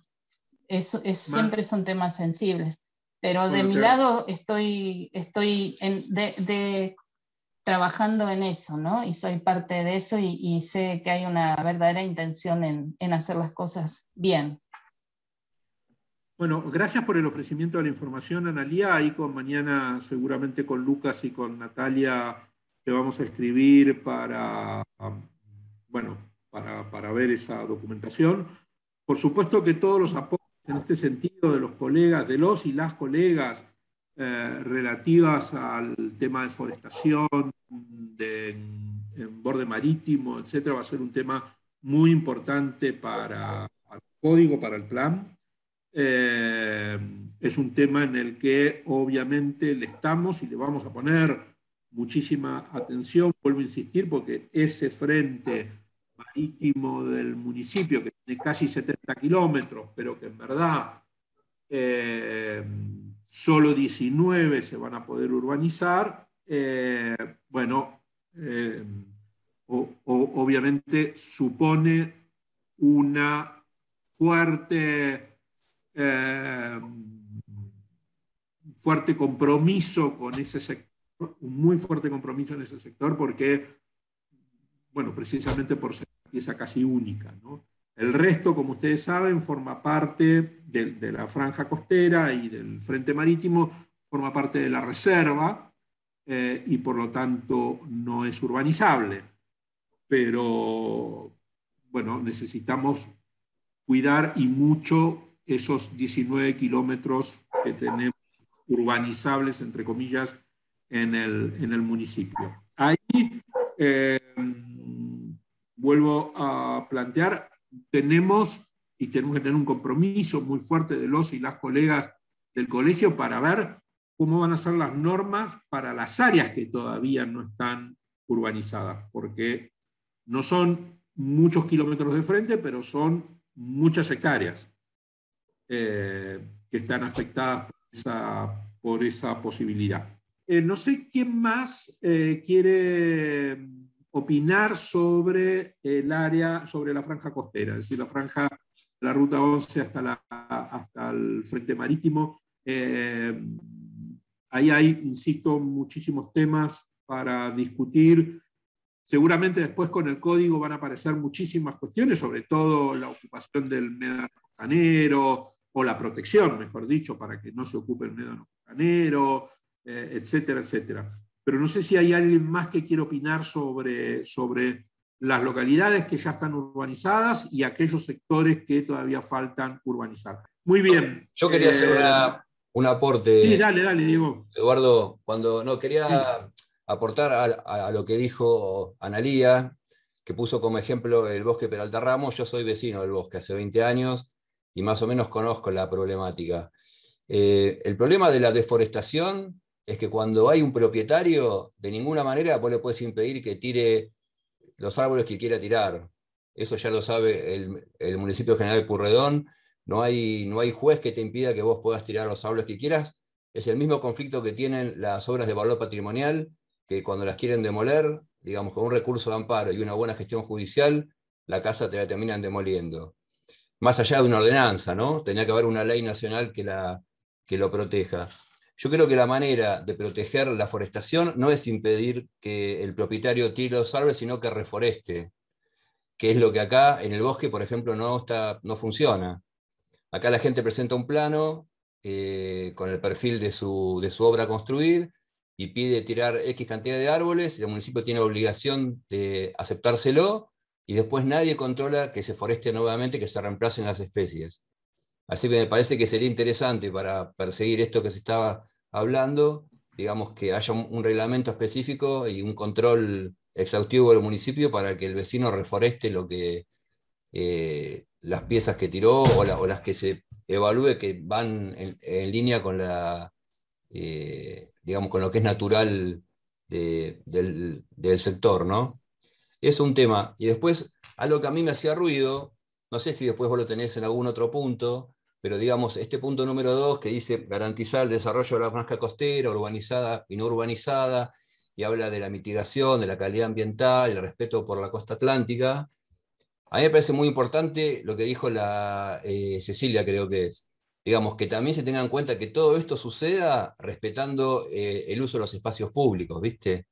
Eso es, bueno, siempre son temas sensibles, pero bueno, de mi claro. lado estoy, estoy en, de, de, trabajando en eso, ¿no? Y soy parte de eso y, y sé que hay una verdadera intención en, en hacer las cosas bien. Bueno, gracias por el ofrecimiento de la información, Analía. Ahí con mañana seguramente con Lucas y con Natalia te vamos a escribir para, bueno, para, para ver esa documentación. Por supuesto que todos los aportes en este sentido de los colegas, de los y las colegas eh, relativas al tema de forestación, de, en borde marítimo, etcétera, va a ser un tema muy importante para, para el código, para el plan. Eh, es un tema en el que obviamente le estamos y le vamos a poner muchísima atención, vuelvo a insistir, porque ese frente marítimo del municipio, que tiene casi setenta kilómetros, pero que en verdad eh, solo diecinueve se van a poder urbanizar, eh, bueno, eh, o, o, obviamente supone una fuerte... Eh, fuerte compromiso con ese sector, un muy fuerte compromiso en ese sector porque, bueno, precisamente por ser una pieza casi única, ¿no? El resto, como ustedes saben, forma parte de, de la franja costera y del frente marítimo, forma parte de la reserva eh, y por lo tanto no es urbanizable. Pero bueno, necesitamos cuidar y mucho esos diecinueve kilómetros que tenemos urbanizables, entre comillas, en el, en el municipio. Ahí eh, vuelvo a plantear, tenemos y tenemos que tener un compromiso muy fuerte de los y las colegas del colegio para ver cómo van a ser las normas para las áreas que todavía no están urbanizadas, porque no son muchos kilómetros de frente, pero son muchas hectáreas eh, que están afectadas por esa, por esa posibilidad. Eh, no sé quién más eh, quiere opinar sobre el área, sobre la franja costera, es decir, la franja de la Ruta once hasta, la, hasta el frente marítimo. Eh, ahí hay, insisto, muchísimos temas para discutir. Seguramente después con el código van a aparecer muchísimas cuestiones, sobre todo la ocupación del médano costanero, o la protección, mejor dicho, para que no se ocupe el médano costanero, eh, etcétera, etcétera. Pero no sé si hay alguien más que quiera opinar sobre, sobre las localidades que ya están urbanizadas y aquellos sectores que todavía faltan urbanizar. Muy bien. Yo quería eh, hacer una, un aporte. Sí, dale, dale, Diego. Eduardo, cuando no quería sí. aportar a, a lo que dijo Analía, que puso como ejemplo el bosque Peralta Ramos. Yo soy vecino del bosque hace veinte años y más o menos conozco la problemática. Eh, el problema de la deforestación es que cuando hay un propietario, de ninguna manera vos le puedes impedir que tire los árboles que quiera tirar. Eso ya lo sabe el, el municipio de General Purredón. No hay, no hay juez que te impida que vos puedas tirar los árboles que quieras. Es el mismo conflicto que tienen las obras de valor patrimonial, que cuando las quieren demoler, digamos, con un recurso de amparo y una buena gestión judicial, la casa te la terminan demoliendo. Más allá de una ordenanza, ¿no? Tenía que haber una ley nacional que, la, que lo proteja. Yo creo que la manera de proteger la forestación no es impedir que el propietario tire los árboles, sino que reforeste, que es lo que acá en el bosque, por ejemplo, no, está, no funciona. Acá la gente presenta un plano eh, con el perfil de su, de su obra a construir y pide tirar X cantidad de árboles, y el municipio tiene obligación de aceptárselo, y después nadie controla que se foreste nuevamente, que se reemplacen las especies. Así que me parece que sería interesante para perseguir esto que se estaba hablando, digamos que haya un reglamento específico y un control exhaustivo del municipio para que el vecino reforeste lo que, eh, las piezas que tiró o, la, o las que se evalúe que van en, en línea con, la, eh, digamos, con lo que es natural de, del, del sector, ¿no? Es un tema. Y después, algo que a mí me hacía ruido, no sé si después vos lo tenés en algún otro punto, pero digamos, este punto número dos que dice garantizar el desarrollo de la franja costera, urbanizada y no urbanizada, y habla de la mitigación, de la calidad ambiental, el respeto por la costa atlántica. A mí me parece muy importante lo que dijo la eh, Cecilia, creo que es. Digamos, que también se tenga en cuenta que todo esto suceda respetando eh, el uso de los espacios públicos, ¿viste?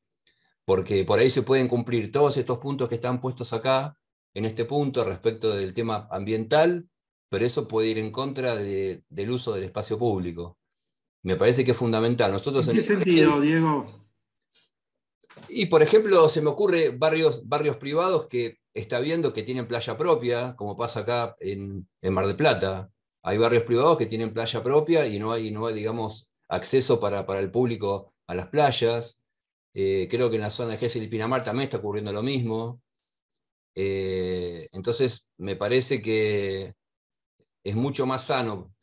Porque por ahí se pueden cumplir todos estos puntos que están puestos acá, en este punto respecto del tema ambiental, pero eso puede ir en contra de, del uso del espacio público. Me parece que es fundamental. Nosotros ¿En qué en sentido, país, Diego? Y, por ejemplo, se me ocurre barrios, barrios privados que está viendo que tienen playa propia, como pasa acá en, en Mar del Plata. Hay barrios privados que tienen playa propia y no hay, no hay digamos, acceso para, para el público a las playas. Eh, creo que en la zona de Gesell y Pinamar también está ocurriendo lo mismo. Eh, entonces me parece que es mucho más sano,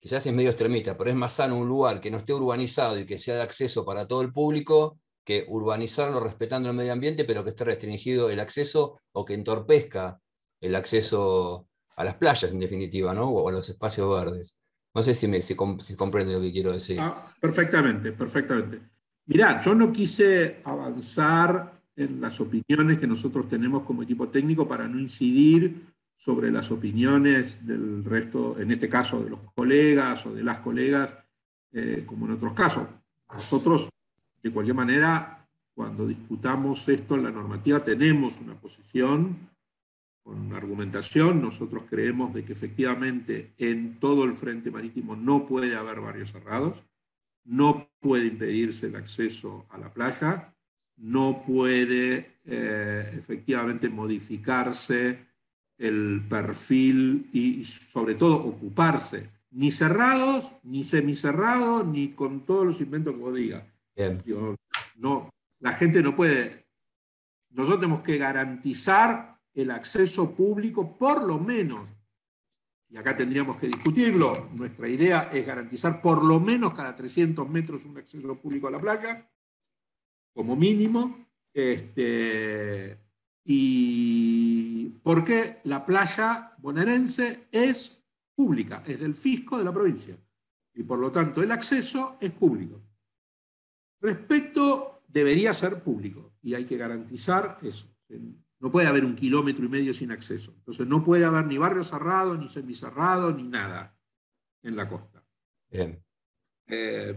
quizás es medio extremista, pero es más sano un lugar que no esté urbanizado y que sea de acceso para todo el público, que urbanizarlo respetando el medio ambiente, pero que esté restringido el acceso o que entorpezca el acceso a las playas en definitiva, ¿no? O a los espacios verdes. No sé si, me, si, com si comprende lo que quiero decir. Ah, perfectamente, perfectamente. Mirá, yo no quise avanzar en las opiniones que nosotros tenemos como equipo técnico para no incidir sobre las opiniones del resto, en este caso de los colegas o de las colegas, eh, como en otros casos. Nosotros, de cualquier manera, cuando discutamos esto en la normativa, tenemos una posición con argumentación. Nosotros creemos de que efectivamente en todo el frente marítimo no puede haber barrios cerrados, no puede impedirse el acceso a la playa, no puede eh, efectivamente modificarse el perfil y, y sobre todo ocuparse, ni cerrados, ni semicerrados, ni con todos los inventos que vos digas. Digo, no, la gente no puede. Nosotros tenemos que garantizar el acceso público, por lo menos, y acá tendríamos que discutirlo, nuestra idea es garantizar por lo menos cada trescientos metros un acceso público a la playa, como mínimo, este, y porque la playa bonaerense es pública, es del fisco de la provincia, y por lo tanto el acceso es público. Respecto, debería ser público, y hay que garantizar eso. No puede haber un kilómetro y medio sin acceso. Entonces no puede haber ni barrio cerrado, ni semicerrado, ni nada en la costa. Bien. Eh,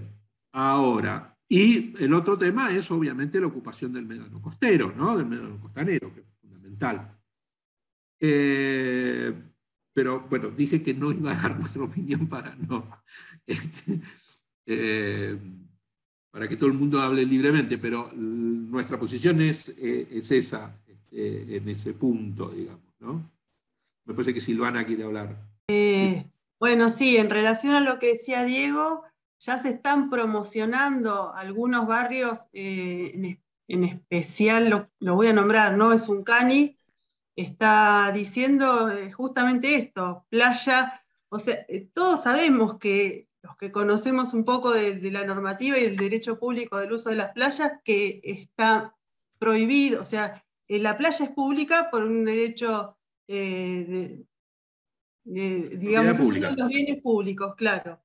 ahora, y el otro tema es obviamente la ocupación del médano costero, ¿no? Del médano costanero, que es fundamental. Eh, pero bueno, dije que no iba a dar nuestra opinión para no... Este, eh, para que todo el mundo hable libremente, pero nuestra posición es, eh, es esa. Eh, en ese punto, digamos, ¿no? Me parece que Silvana quiere hablar. Eh, bueno, sí, en relación a lo que decía Diego, ya se están promocionando algunos barrios, eh, en, en especial, lo, lo voy a nombrar, ¿no? Es un cani, está diciendo justamente esto, playa, o sea, todos sabemos que, los que conocemos un poco de, de la normativa y el derecho público del uso de las playas, que está prohibido, o sea, la playa es pública por un derecho, eh, de, de, digamos, de los bienes públicos, claro.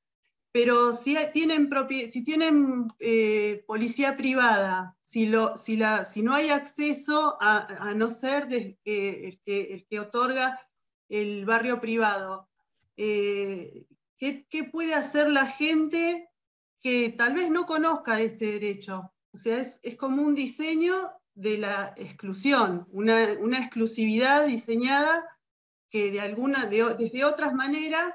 Pero si tienen, si tienen eh, policía privada, si, lo, si, la, si no hay acceso, a, a no ser de, eh, el, que, el que otorga el barrio privado, eh, ¿qué, qué puede hacer la gente que tal vez no conozca este derecho? O sea, es, es como un diseño de la exclusión, una, una exclusividad diseñada que de alguna, de, desde otras maneras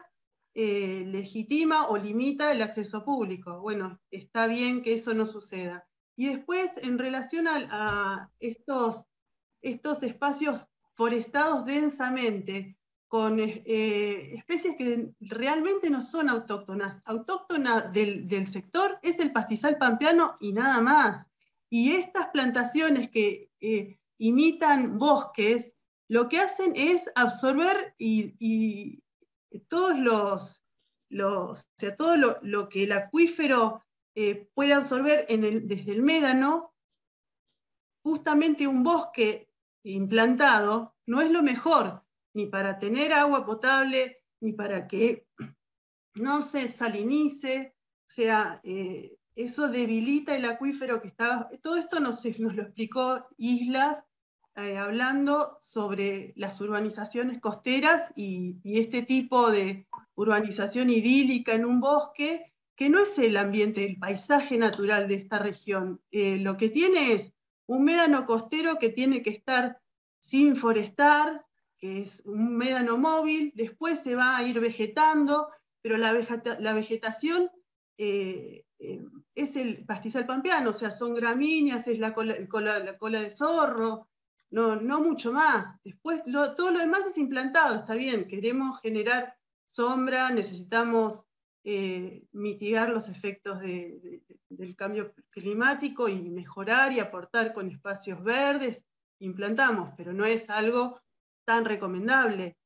eh, legitima o limita el acceso público. Bueno, está bien que eso no suceda. Y después, en relación a, a estos, estos espacios forestados densamente, con eh, especies que realmente no son autóctonas. Autóctona del, del sector es el pastizal pampeano y nada más. Y estas plantaciones que eh, imitan bosques, lo que hacen es absorber y, y todos los, los, o sea, todo lo, lo que el acuífero eh, puede absorber en el, desde el médano, justamente un bosque implantado no es lo mejor, ni para tener agua potable, ni para que no se salinice, o sea... Eh, eso debilita el acuífero que estaba... Todo esto nos, nos lo explicó Islas, eh, hablando sobre las urbanizaciones costeras y, y este tipo de urbanización idílica en un bosque, que no es el ambiente, el paisaje natural de esta región. Eh, lo que tiene es un médano costero que tiene que estar sin forestar, que es un médano móvil, después se va a ir vegetando, pero la, vegeta, la vegetación... Eh, Eh, es el pastizal pampeano, o sea, son gramíneas, es la cola, cola, la cola de zorro, no, no mucho más. Después lo, todo lo demás es implantado, está bien, queremos generar sombra, necesitamos eh, mitigar los efectos de, de, del cambio climático y mejorar y aportar con espacios verdes, implantamos, pero no es algo tan recomendable.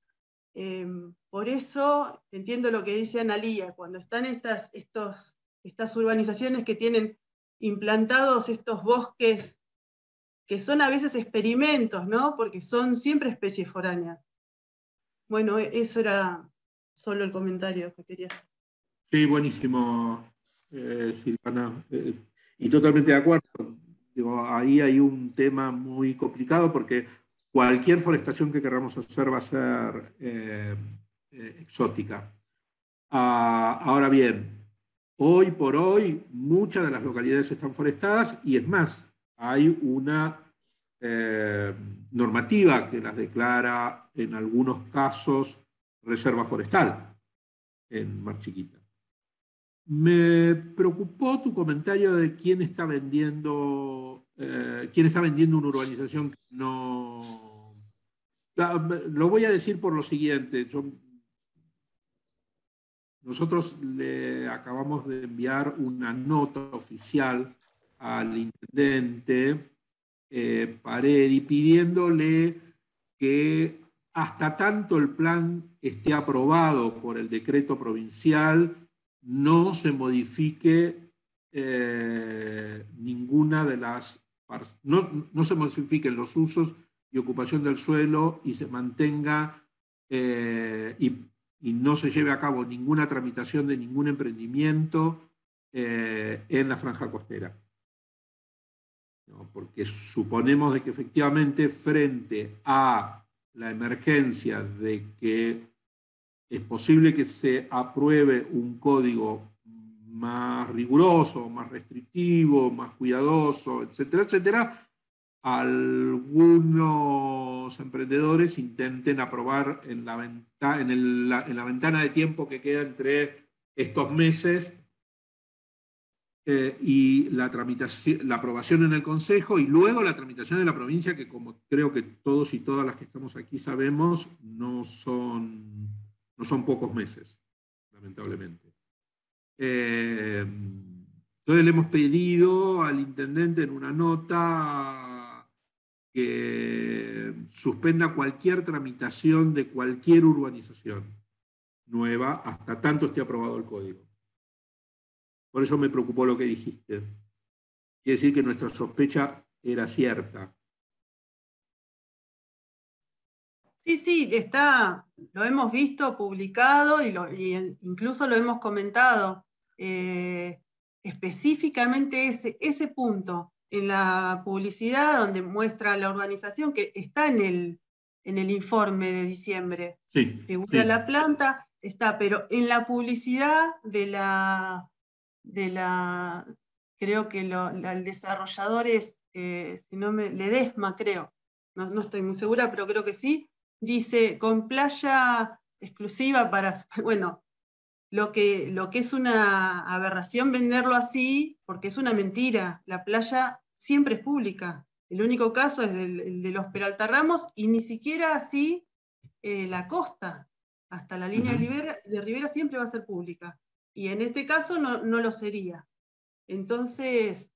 Eh, por eso entiendo lo que dice Analía, cuando están estas, estos... estas urbanizaciones que tienen implantados estos bosques, que son a veces experimentos, ¿no? Porque son siempre especies foráneas. Bueno, eso era solo el comentario que quería hacer. Sí, buenísimo, eh, Silvana. Eh, y totalmente de acuerdo. Digo, ahí hay un tema muy complicado, porque cualquier forestación que queramos hacer va a ser eh, eh, exótica. Ah, ahora bien, hoy por hoy, muchas de las localidades están forestadas, y es más, hay una eh, normativa que las declara en algunos casos reserva forestal en Mar Chiquita. Me preocupó tu comentario de quién está vendiendo, eh, quién está vendiendo una urbanización que no... La, lo voy a decir por lo siguiente. Yo, nosotros le acabamos de enviar una nota oficial al intendente eh, Paredi pidiéndole que hasta tanto el plan esté aprobado por el decreto provincial no se modifique eh, ninguna de las... No, no se modifiquen los usos y ocupación del suelo y se mantenga eh, y, y no se lleve a cabo ninguna tramitación de ningún emprendimiento eh, en la franja costera. No, porque suponemos de que efectivamente frente a la emergencia de que es posible que se apruebe un código más riguroso, más restrictivo, más cuidadoso, etcétera, etcétera, algunos emprendedores intenten aprobar en la, venta, en, el, la, en la ventana de tiempo que queda entre estos meses eh, y la, tramitación, la aprobación en el Consejo y luego la tramitación de la provincia, que como creo que todos y todas las que estamos aquí sabemos, no son... No son pocos meses, lamentablemente. Eh, entonces le hemos pedido al intendente en una nota que suspenda cualquier tramitación de cualquier urbanización nueva hasta tanto esté aprobado el código. Por eso me preocupó lo que dijiste. Quiere decir que nuestra sospecha era cierta. Sí, sí, está, lo hemos visto publicado y, lo, y el, incluso lo hemos comentado eh, específicamente ese, ese punto en la publicidad donde muestra la urbanización que está en el, en el informe de diciembre. Sí, figura sí. La planta, está, pero en la publicidad de la, de la creo que lo, la, el desarrollador es, eh, si no me, Ledesma creo, no, no estoy muy segura, pero creo que sí. Dice, con playa exclusiva para... Bueno, lo que, lo que es una aberración venderlo así, porque es una mentira. La playa siempre es pública. El único caso es del, el de los Peralta Ramos, y ni siquiera así eh, la costa. Hasta la línea de Rivera, de Rivera siempre va a ser pública. Y en este caso no, no lo sería. Entonces,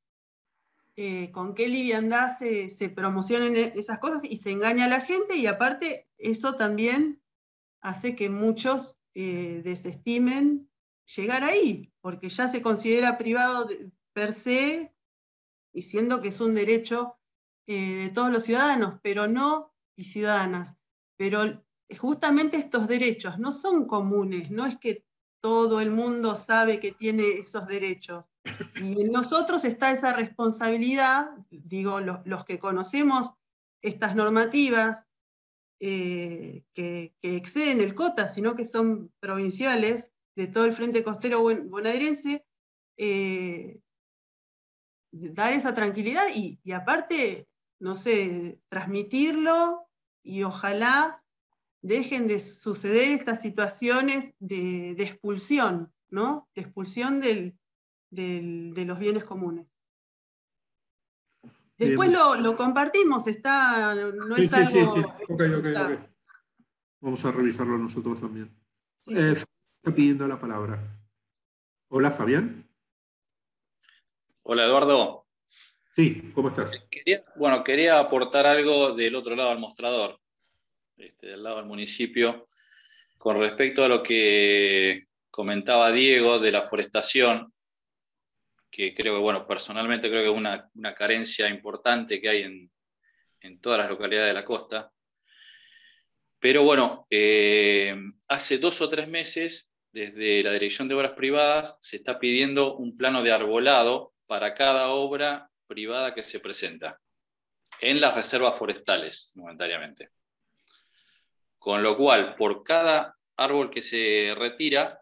eh, con qué liviandad se, se promocionan esas cosas y se engaña a la gente, y aparte eso también hace que muchos eh, desestimen llegar ahí, porque ya se considera privado de, per se, y siendo que es un derecho eh, de todos los ciudadanos, pero no, y ciudadanas, pero justamente estos derechos no son comunes, no es que todo el mundo sabe que tiene esos derechos, y en nosotros está esa responsabilidad, digo, los, los que conocemos estas normativas, eh, que, que exceden el COTA, sino que son provinciales, de todo el frente costero bonaerense, eh, dar esa tranquilidad y, y aparte, no sé, transmitirlo, y ojalá dejen de suceder estas situaciones de, de expulsión, ¿no? De expulsión del... Del, de los bienes comunes. Después eh, lo, lo compartimos, está, no sí, es algo... Sí, sí, sí. Okay, okay, okay. Vamos a revisarlo nosotros también. Sí. Eh, está pidiendo la palabra. Hola, Fabián. Hola, Eduardo. Sí, ¿cómo estás? Quería, bueno, quería aportar algo del otro lado del mostrador, este, del lado del municipio, con respecto a lo que comentaba Diego de la forestación, que creo que, bueno, personalmente creo que es una, una carencia importante que hay en, en todas las localidades de la costa. Pero bueno, eh, hace dos o tres meses, desde la Dirección de Obras Privadas, se está pidiendo un plano de arbolado para cada obra privada que se presenta, en las reservas forestales, momentáneamente. Con lo cual, por cada árbol que se retira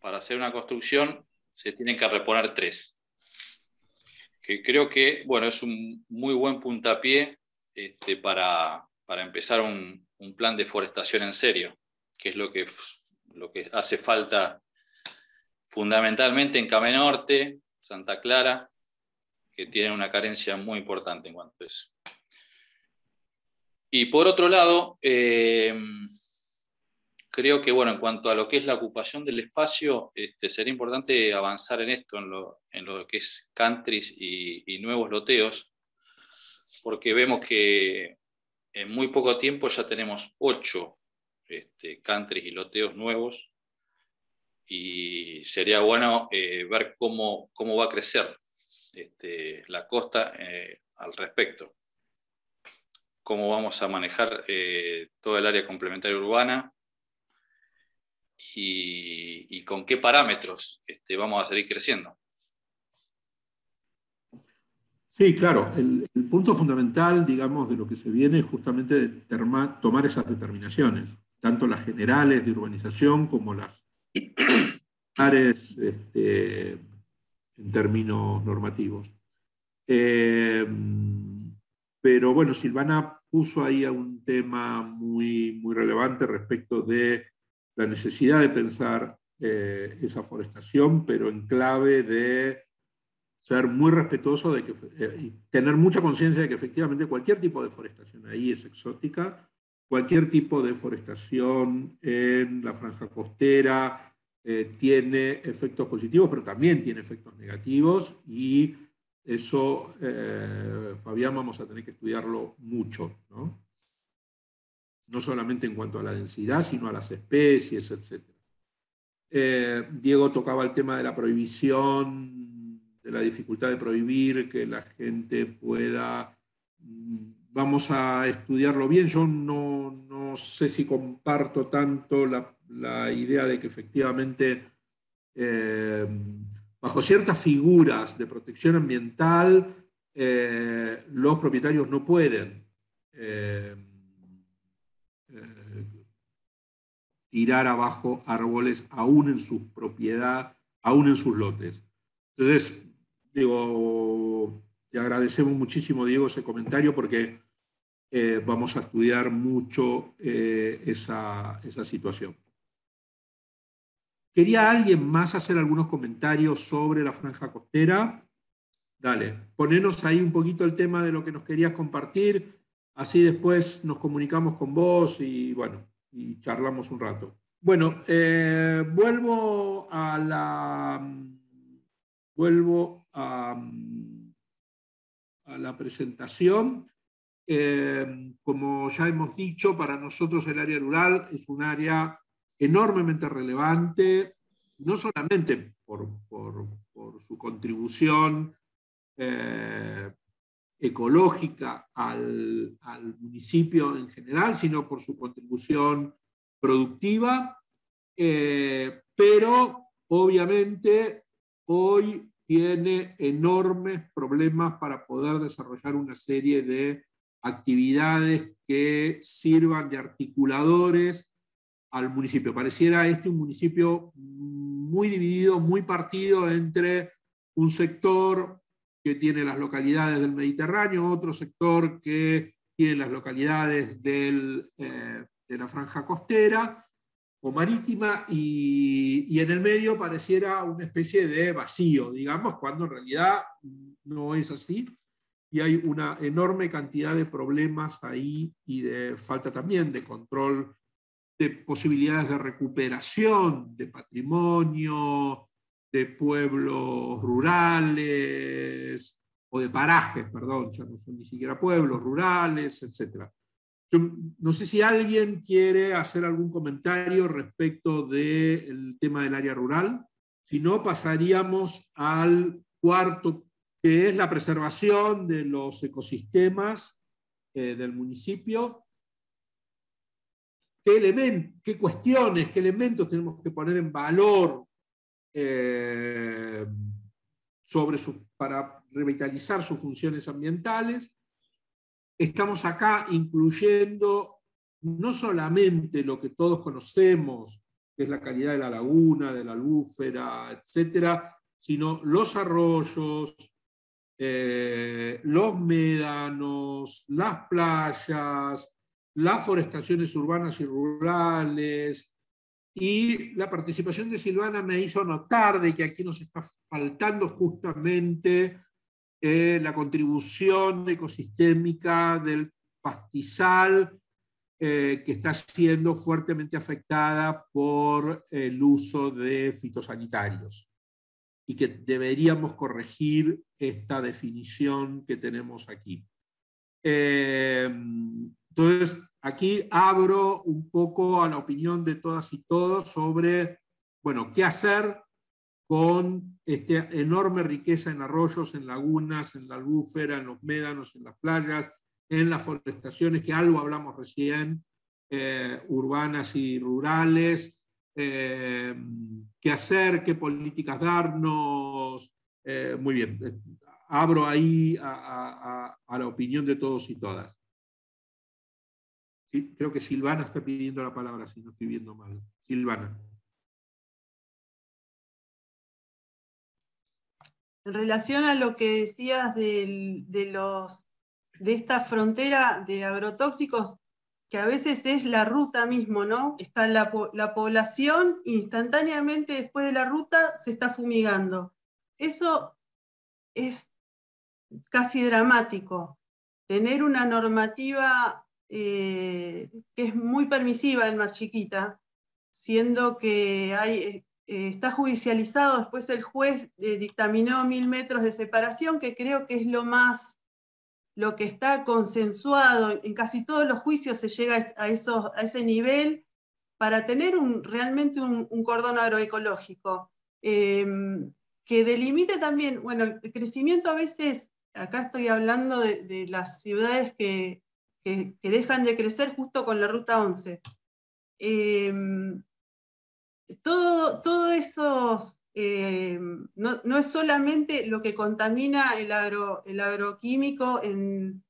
para hacer una construcción, se tienen que reponer tres. Que creo que, bueno, es un muy buen puntapié este, para, para empezar un, un plan de forestación en serio, que es lo que, lo que hace falta fundamentalmente en Came Norte, Santa Clara, que tienen una carencia muy importante en cuanto a eso. Y por otro lado, eh, creo que bueno, en cuanto a lo que es la ocupación del espacio, este, sería importante avanzar en esto, en lo, en lo que es countries y, y nuevos loteos, porque vemos que en muy poco tiempo ya tenemos ocho este, countries y loteos nuevos, y sería bueno eh, ver cómo, cómo va a crecer este, la costa eh, al respecto. Cómo vamos a manejar eh, toda el área complementaria urbana y, y con qué parámetros este, vamos a seguir creciendo. Sí, claro. El, el punto fundamental, digamos, de lo que se viene es justamente terma, tomar esas determinaciones, tanto las generales de urbanización como las áreas este, en términos normativos. Eh, Pero bueno, Silvana puso ahí a un tema muy, muy relevante respecto de la necesidad de pensar eh, esa forestación, pero en clave de ser muy respetuoso de que, eh, y tener mucha conciencia de que efectivamente cualquier tipo de forestación ahí es exótica, cualquier tipo de forestación en la franja costera eh, tiene efectos positivos, pero también tiene efectos negativos y... Eso, eh, Fabián, vamos a tener que estudiarlo mucho, ¿no? No solamente en cuanto a la densidad, sino a las especies, etcétera. Eh, Diego tocaba el tema de la prohibición, de la dificultad de prohibir, que la gente pueda... Vamos a estudiarlo bien. Yo no, no sé si comparto tanto la, la idea de que efectivamente... Eh, Bajo ciertas figuras de protección ambiental, eh, los propietarios no pueden eh, eh, tirar abajo árboles aún en su propiedad, aún en sus lotes. Entonces, digo, te agradecemos muchísimo, Diego, ese comentario porque eh, vamos a estudiar mucho eh, esa, esa situación. ¿Quería alguien más hacer algunos comentarios sobre la franja costera? Dale, ponenos ahí un poquito el tema de lo que nos querías compartir, así después nos comunicamos con vos y bueno, y charlamos un rato. Bueno, eh, vuelvo a la vuelvo a, a la presentación. Eh, como ya hemos dicho, para nosotros el área rural es un área enormemente relevante, no solamente por, por, por su contribución eh, ecológica al, al municipio en general, sino por su contribución productiva, eh, pero obviamente hoy tiene enormes problemas para poder desarrollar una serie de actividades que sirvan de articuladores al municipio. Pareciera este un municipio muy dividido, muy partido entre un sector que tiene las localidades del Mediterráneo, otro sector que tiene las localidades del, eh, de la franja costera o marítima, y, y en el medio pareciera una especie de vacío, digamos, cuando en realidad no es así, y hay una enorme cantidad de problemas ahí y de falta también de control de posibilidades de recuperación de patrimonio, de pueblos rurales, o de parajes, perdón, ya no son ni siquiera pueblos, rurales, etcétera. Yo no sé si alguien quiere hacer algún comentario respecto del tema del área rural, si no pasaríamos al cuarto, que es la preservación de los ecosistemas eh, del municipio. Qué elementos, qué cuestiones, qué elementos tenemos que poner en valor eh, sobre su, para revitalizar sus funciones ambientales. Estamos acá incluyendo no solamente lo que todos conocemos, que es la calidad de la laguna, de la albúfera, etcétera, sino los arroyos, eh, los médanos, las playas, las forestaciones urbanas y rurales, y la participación de Silvana me hizo notar de que aquí nos está faltando justamente eh, la contribución ecosistémica del pastizal, eh, que está siendo fuertemente afectada por el uso de fitosanitarios, y que deberíamos corregir esta definición que tenemos aquí. Eh, entonces, aquí abro un poco a la opinión de todas y todos sobre, bueno, qué hacer con esta enorme riqueza en arroyos, en lagunas, en la albúfera, en los médanos, en las playas, en las forestaciones, que algo hablamos recién, eh, urbanas y rurales, eh, qué hacer, qué políticas darnos. Eh, muy bien, abro ahí a, a, a, a la opinión de todos y todas. Sí, creo que Silvana está pidiendo la palabra, si no estoy viendo mal. Silvana. En relación a lo que decías de, de, los, de esta frontera de agrotóxicos, que a veces es la ruta mismo, ¿no? Está la, la población, instantáneamente después de la ruta se está fumigando. Eso es casi dramático. Tener una normativa Eh, que es muy permisiva en Mar Chiquita, siendo que hay, eh, está judicializado, después el juez eh, dictaminó mil metros de separación, que creo que es lo más, lo que está consensuado, en casi todos los juicios se llega a, esos, a ese nivel, para tener un, realmente un, un cordón agroecológico, eh, que delimite también, bueno, el crecimiento a veces, acá estoy hablando de, de las ciudades que Que, que dejan de crecer justo con la Ruta once. Eh, todo, todo eso eh, no, no es solamente lo que contamina el, agro, el agroquímico en,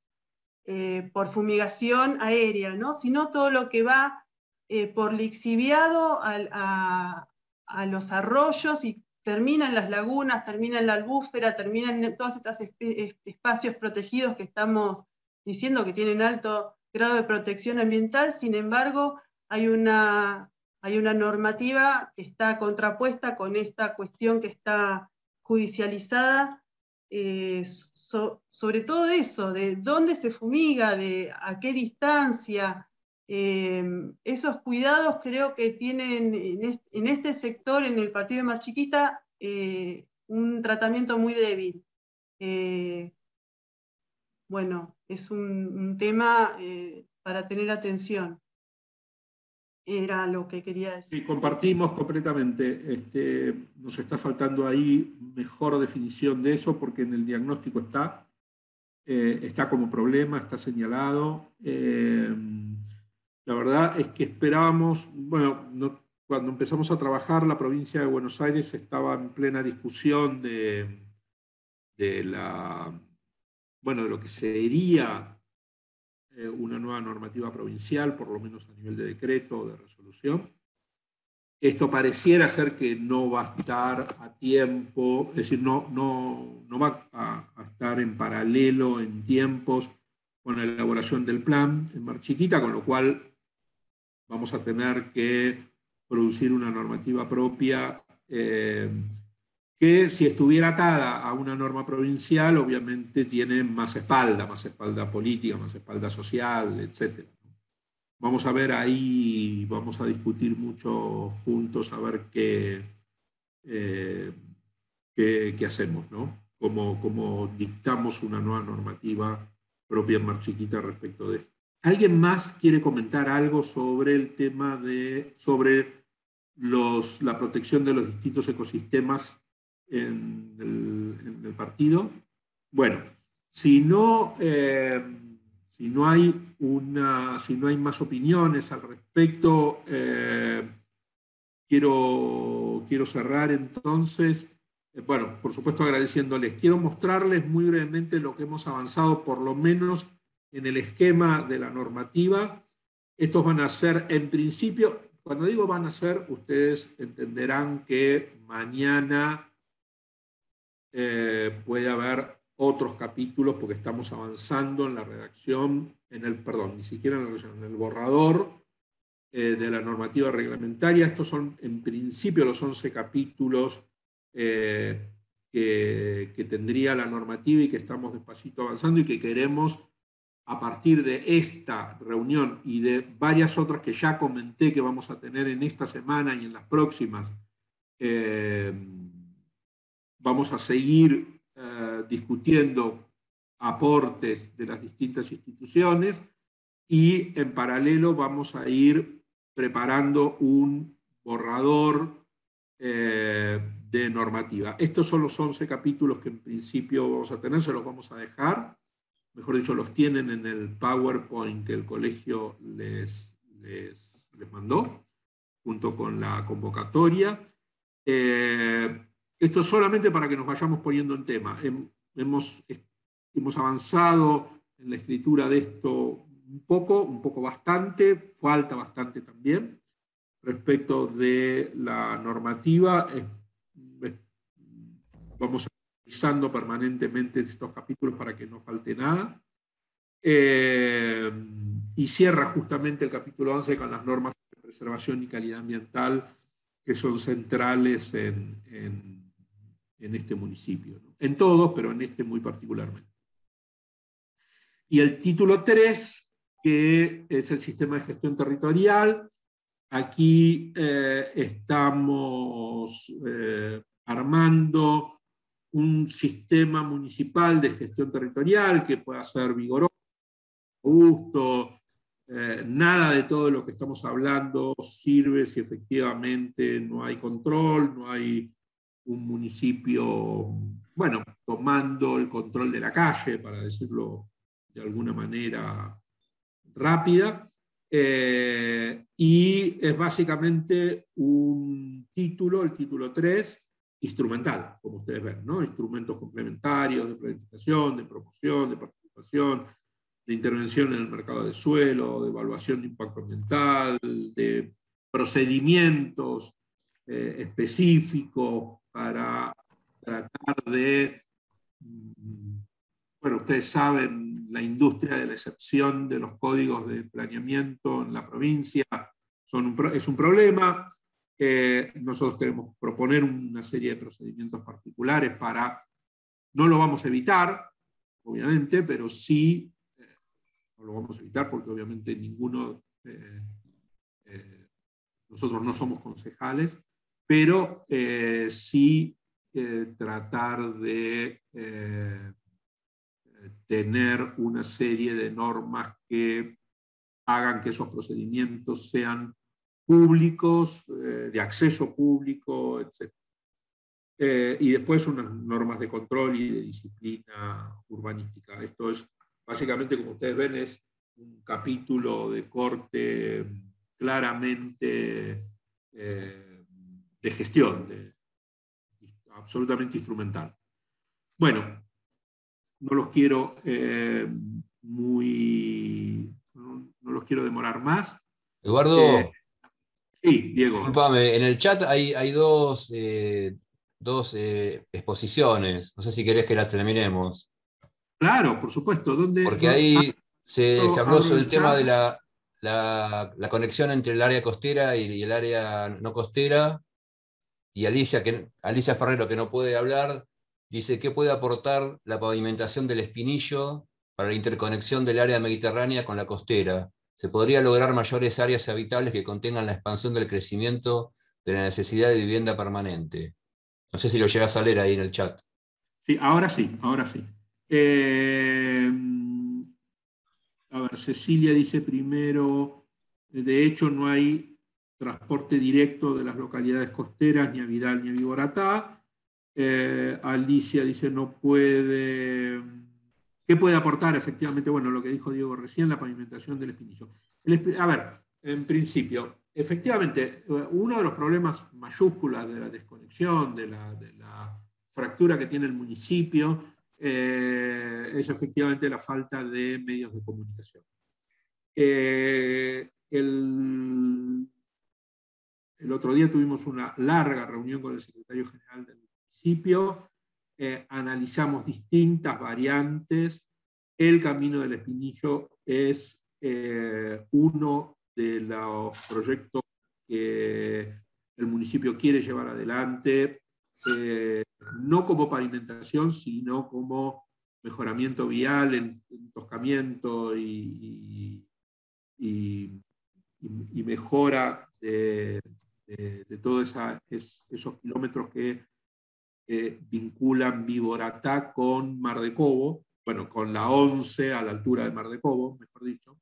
eh, por fumigación aérea, ¿no? Sino todo lo que va eh, por lixiviado a, a, a los arroyos y termina en las lagunas, termina en la albúfera, termina en todos estos esp- espacios protegidos que estamos diciendo que tienen alto grado de protección ambiental. Sin embargo, hay una, hay una normativa que está contrapuesta con esta cuestión que está judicializada, eh, so, sobre todo eso, de dónde se fumiga, de a qué distancia. Eh, esos cuidados creo que tienen en este, en este sector, en el partido de Mar Chiquita, eh, un tratamiento muy débil. Eh, Bueno, es un, un tema eh, para tener atención. Era lo que quería decir. Sí, compartimos completamente. Este, nos está faltando ahí mejor definición de eso, porque en el diagnóstico está, eh, está como problema, está señalado. Eh, la verdad es que esperábamos, bueno, no, cuando empezamos a trabajar, la provincia de Buenos Aires estaba en plena discusión de, de la... bueno, de lo que sería eh, una nueva normativa provincial, por lo menos a nivel de decreto o de resolución. Esto pareciera ser que no va a estar a tiempo, es decir, no, no, no va a, a estar en paralelo en tiempos con la elaboración del plan en Mar Chiquita, con lo cual vamos a tener que producir una normativa propia eh, que si estuviera atada a una norma provincial, obviamente tiene más espalda, más espalda política, más espalda social, etcétera. Vamos a ver ahí, vamos a discutir mucho juntos, a ver qué, eh, qué, qué hacemos, ¿no? Cómo, cómo dictamos una nueva normativa propia en Mar Chiquita respecto de esto. ¿Alguien más quiere comentar algo sobre el tema de, sobre los, la protección de los distintos ecosistemas en el, en el partido? Bueno, si no, eh, si no hay una, si no hay más opiniones al respecto, eh, quiero, quiero cerrar entonces, eh, bueno, por supuesto agradeciéndoles. Quiero mostrarles muy brevemente lo que hemos avanzado, por lo menos en el esquema de la normativa. Estos van a ser, en principio, cuando digo van a ser, ustedes entenderán que mañana... Eh, puede haber otros capítulos porque estamos avanzando en la redacción, en el, perdón, ni siquiera en la redacción, en el borrador eh, de la normativa reglamentaria. Estos son, en principio, los once capítulos eh, que, que tendría la normativa y que estamos despacito avanzando y que queremos, a partir de esta reunión y de varias otras que ya comenté que vamos a tener en esta semana y en las próximas, eh, vamos a seguir Uh, discutiendo aportes de las distintas instituciones y en paralelo vamos a ir preparando un borrador eh, de normativa. Estos son los once capítulos que en principio vamos a tener, se los vamos a dejar, mejor dicho, los tienen en el PowerPoint que el colegio les, les, les mandó, junto con la convocatoria. Eh, Esto solamente para que nos vayamos poniendo en tema. Hemos, hemos avanzado en la escritura de esto un poco, un poco bastante, falta bastante también. Respecto de la normativa, eh, eh, vamos revisando permanentemente estos capítulos para que no falte nada. Eh, y cierra justamente el capítulo once con las normas de preservación y calidad ambiental que son centrales en, en en este municipio, ¿no? En todos, pero en este muy particularmente. Y el título tres, que es el sistema de gestión territorial, aquí eh, estamos eh, armando un sistema municipal de gestión territorial que pueda ser vigoroso, robusto. Eh, nada de todo lo que estamos hablando sirve si efectivamente no hay control, no hay un municipio, bueno, tomando el control de la calle, para decirlo de alguna manera rápida, eh, y es básicamente un título, el título tres, instrumental, como ustedes ven, ¿no? Instrumentos complementarios de planificación, de promoción, de participación, de intervención en el mercado de suelo, de evaluación de impacto ambiental, de procedimientos eh, específicos, para tratar de, bueno, ustedes saben, la industria de la excepción de los códigos de planeamiento en la provincia son un, es un problema. Eh, nosotros queremos proponer una serie de procedimientos particulares para, no lo vamos a evitar, obviamente, pero sí, eh, no lo vamos a evitar porque obviamente ninguno, eh, eh, nosotros no somos concejales, pero eh, sí eh, tratar de eh, tener una serie de normas que hagan que esos procedimientos sean públicos, eh, de acceso público, etcétera. Eh, y después unas normas de control y de disciplina urbanística. Esto es, básicamente, como ustedes ven, es un capítulo de corte claramente eh, de gestión, de, absolutamente instrumental. Bueno, no los quiero eh, muy, no, no los quiero demorar más. Eduardo, eh, sí, Diego. Disculpame, en el chat hay, hay dos, eh, dos eh, exposiciones, no sé si querés que las terminemos. Claro, por supuesto. ¿Dónde, Porque ahí ah, se, se habló sobre el tema de la, la, la conexión entre el área costera y, y el área no costera. Y Alicia, que, Alicia Ferrero, que no puede hablar, dice qué puede aportar la pavimentación del Espinillo para la interconexión del área mediterránea con la costera. ¿Se podría lograr mayores áreas habitables que contengan la expansión del crecimiento de la necesidad de vivienda permanente? No sé si lo llegas a leer ahí en el chat. Sí, ahora sí, ahora sí. Eh, a ver, Cecilia dice primero, de hecho no hay transporte directo de las localidades costeras, ni a Vidal ni a Vivoratá. Eh, Alicia dice, no puede... ¿Qué puede aportar? Efectivamente, bueno, lo que dijo Diego recién, la pavimentación del Espinillo. El, a ver, en principio, efectivamente, uno de los problemas mayúsculas de la desconexión, de la, de la fractura que tiene el municipio, eh, es efectivamente la falta de medios de comunicación. Eh, el... El otro día tuvimos una larga reunión con el secretario general del municipio eh, analizamos distintas variantes. El Camino del Espinillo es eh, uno de los proyectos que el municipio quiere llevar adelante, eh, no como pavimentación, sino como mejoramiento vial, entoscamiento y, y, y, y mejora de, de, de todos es, esos kilómetros que eh, vinculan Vivoratá con Mar de Cobo, bueno, con la once a la altura de Mar de Cobo, mejor dicho.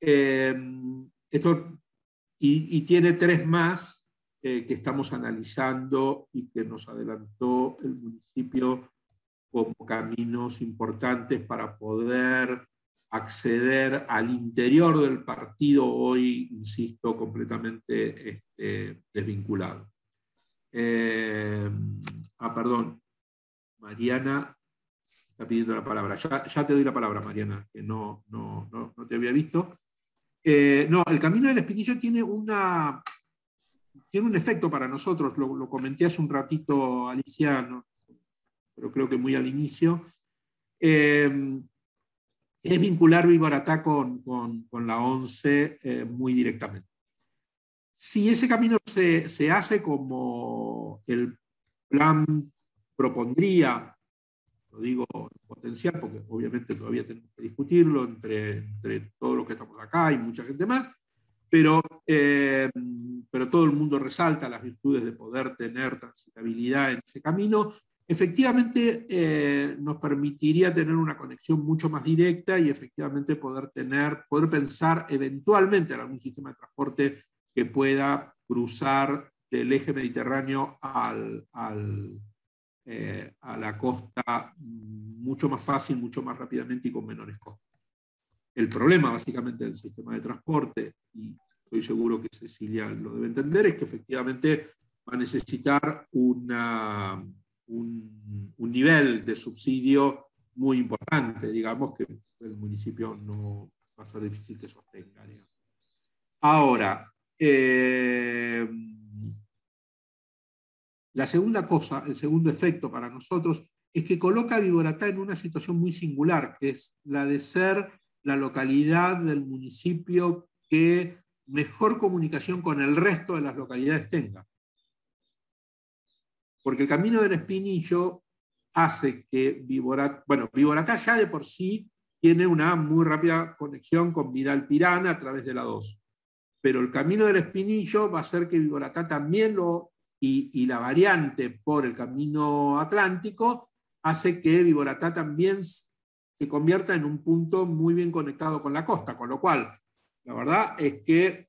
Eh, esto, y, y tiene tres más eh, que estamos analizando y que nos adelantó el municipio como caminos importantes para poder acceder al interior del partido, hoy, insisto, completamente este, desvinculado. Eh, ah, perdón, Mariana está pidiendo la palabra. Ya, ya te doy la palabra, Mariana, que no, no, no, no te había visto. Eh, no, el Camino del Espinillo tiene, una, tiene un efecto para nosotros, lo, lo comenté hace un ratito, Alicia, ¿no? Pero creo que muy al inicio, eh, es vincular Vivoratá con, con, con la once eh, muy directamente. Si ese camino se, se hace como el plan propondría, lo digo en potencial, porque obviamente todavía tenemos que discutirlo entre, entre todos los que estamos acá y mucha gente más, pero, eh, pero todo el mundo resalta las virtudes de poder tener transitabilidad en ese camino. Efectivamente, eh, nos permitiría tener una conexión mucho más directa y efectivamente poder, tener, poder pensar eventualmente en algún sistema de transporte que pueda cruzar del eje mediterráneo al, al, eh, a la costa mucho más fácil, mucho más rápidamente y con menores costos. El problema básicamente del sistema de transporte, y estoy seguro que Cecilia lo debe entender, es que efectivamente va a necesitar una... Un, un nivel de subsidio muy importante, digamos, que el municipio no va a ser difícil que sostenga, digamos. Ahora, eh, la segunda cosa, el segundo efecto para nosotros, es que coloca a Vivoratá en una situación muy singular, que es la de ser la localidad del municipio que mejor comunicación con el resto de las localidades tenga. Porque el Camino del Espinillo hace que Vivoratá, bueno, Vivoratá ya de por sí tiene una muy rápida conexión con Vidal Pirán a través de la dos. Pero el Camino del Espinillo va a hacer que Vivoratá también lo, y, y la variante por el Camino Atlántico, hace que Vivoratá también se convierta en un punto muy bien conectado con la costa. Con lo cual, la verdad es que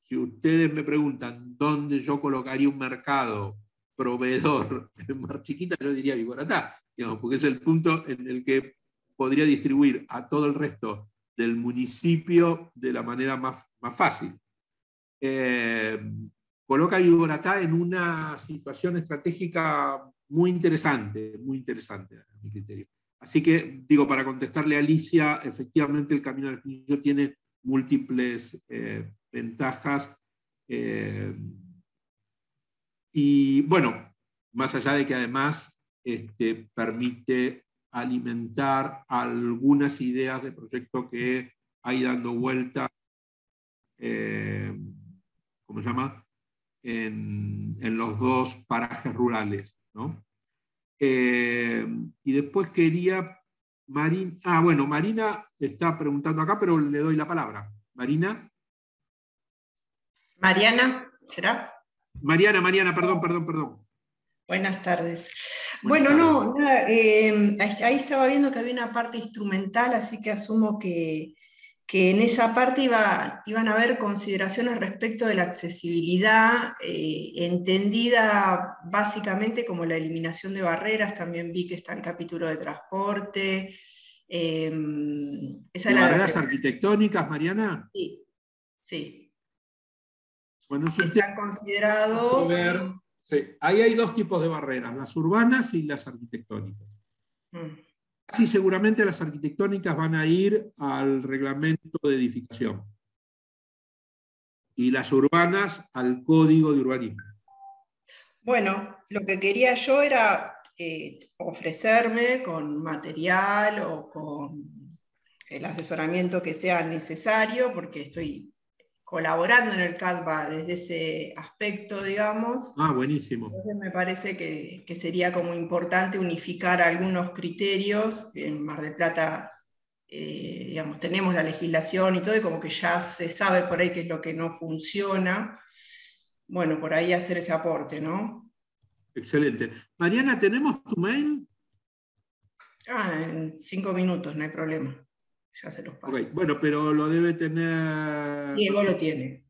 si ustedes me preguntan dónde yo colocaría un mercado proveedor en Mar Chiquita, yo diría Vivoratá, digamos, porque es el punto en el que podría distribuir a todo el resto del municipio de la manera más, más fácil. Eh, coloca a Vivoratá en una situación estratégica muy interesante, muy interesante a mi criterio. Así que, digo, para contestarle a Alicia, efectivamente el Camino del Espinillo tiene múltiples eh, ventajas. Eh, Y bueno, más allá de que además este, permite alimentar algunas ideas de proyecto que hay dando vuelta, eh, ¿cómo se llama? En, en los dos parajes rurales, ¿no? Eh, y después quería, Marina, ah bueno, Marina está preguntando acá, pero le doy la palabra. Marina. Mariana, ¿será? Mariana, Mariana, perdón, perdón, perdón. Buenas tardes. Buenas bueno, tardes. no, nada, eh, ahí estaba viendo que había una parte instrumental, así que asumo que, que en esa parte iba, iban a haber consideraciones respecto de la accesibilidad, eh, entendida básicamente como la eliminación de barreras. También vi que está el capítulo de transporte. Eh, esa era ¿Barreras la que... arquitectónicas, Mariana? Sí, sí. Bueno, eso están considerados. Ver, sí. Ahí hay dos tipos de barreras, las urbanas y las arquitectónicas. Casi mm. seguramente las arquitectónicas van a ir al reglamento de edificación. Y las urbanas al código de urbanismo. Bueno, lo que quería yo era eh, ofrecerme con material o con el asesoramiento que sea necesario, porque estoy colaborando en el Canva desde ese aspecto, digamos. Ah, buenísimo. Entonces me parece que, que sería como importante unificar algunos criterios. En Mar del Plata, eh, digamos, tenemos la legislación y todo, y como que ya se sabe por ahí qué es lo que no funciona. Bueno, por ahí hacer ese aporte, ¿no? Excelente. Mariana, ¿tenemos tu mail? Ah, en cinco minutos, no hay problema. Ya se los paso. Okay. Bueno, pero lo debe tener... Diego lo tiene.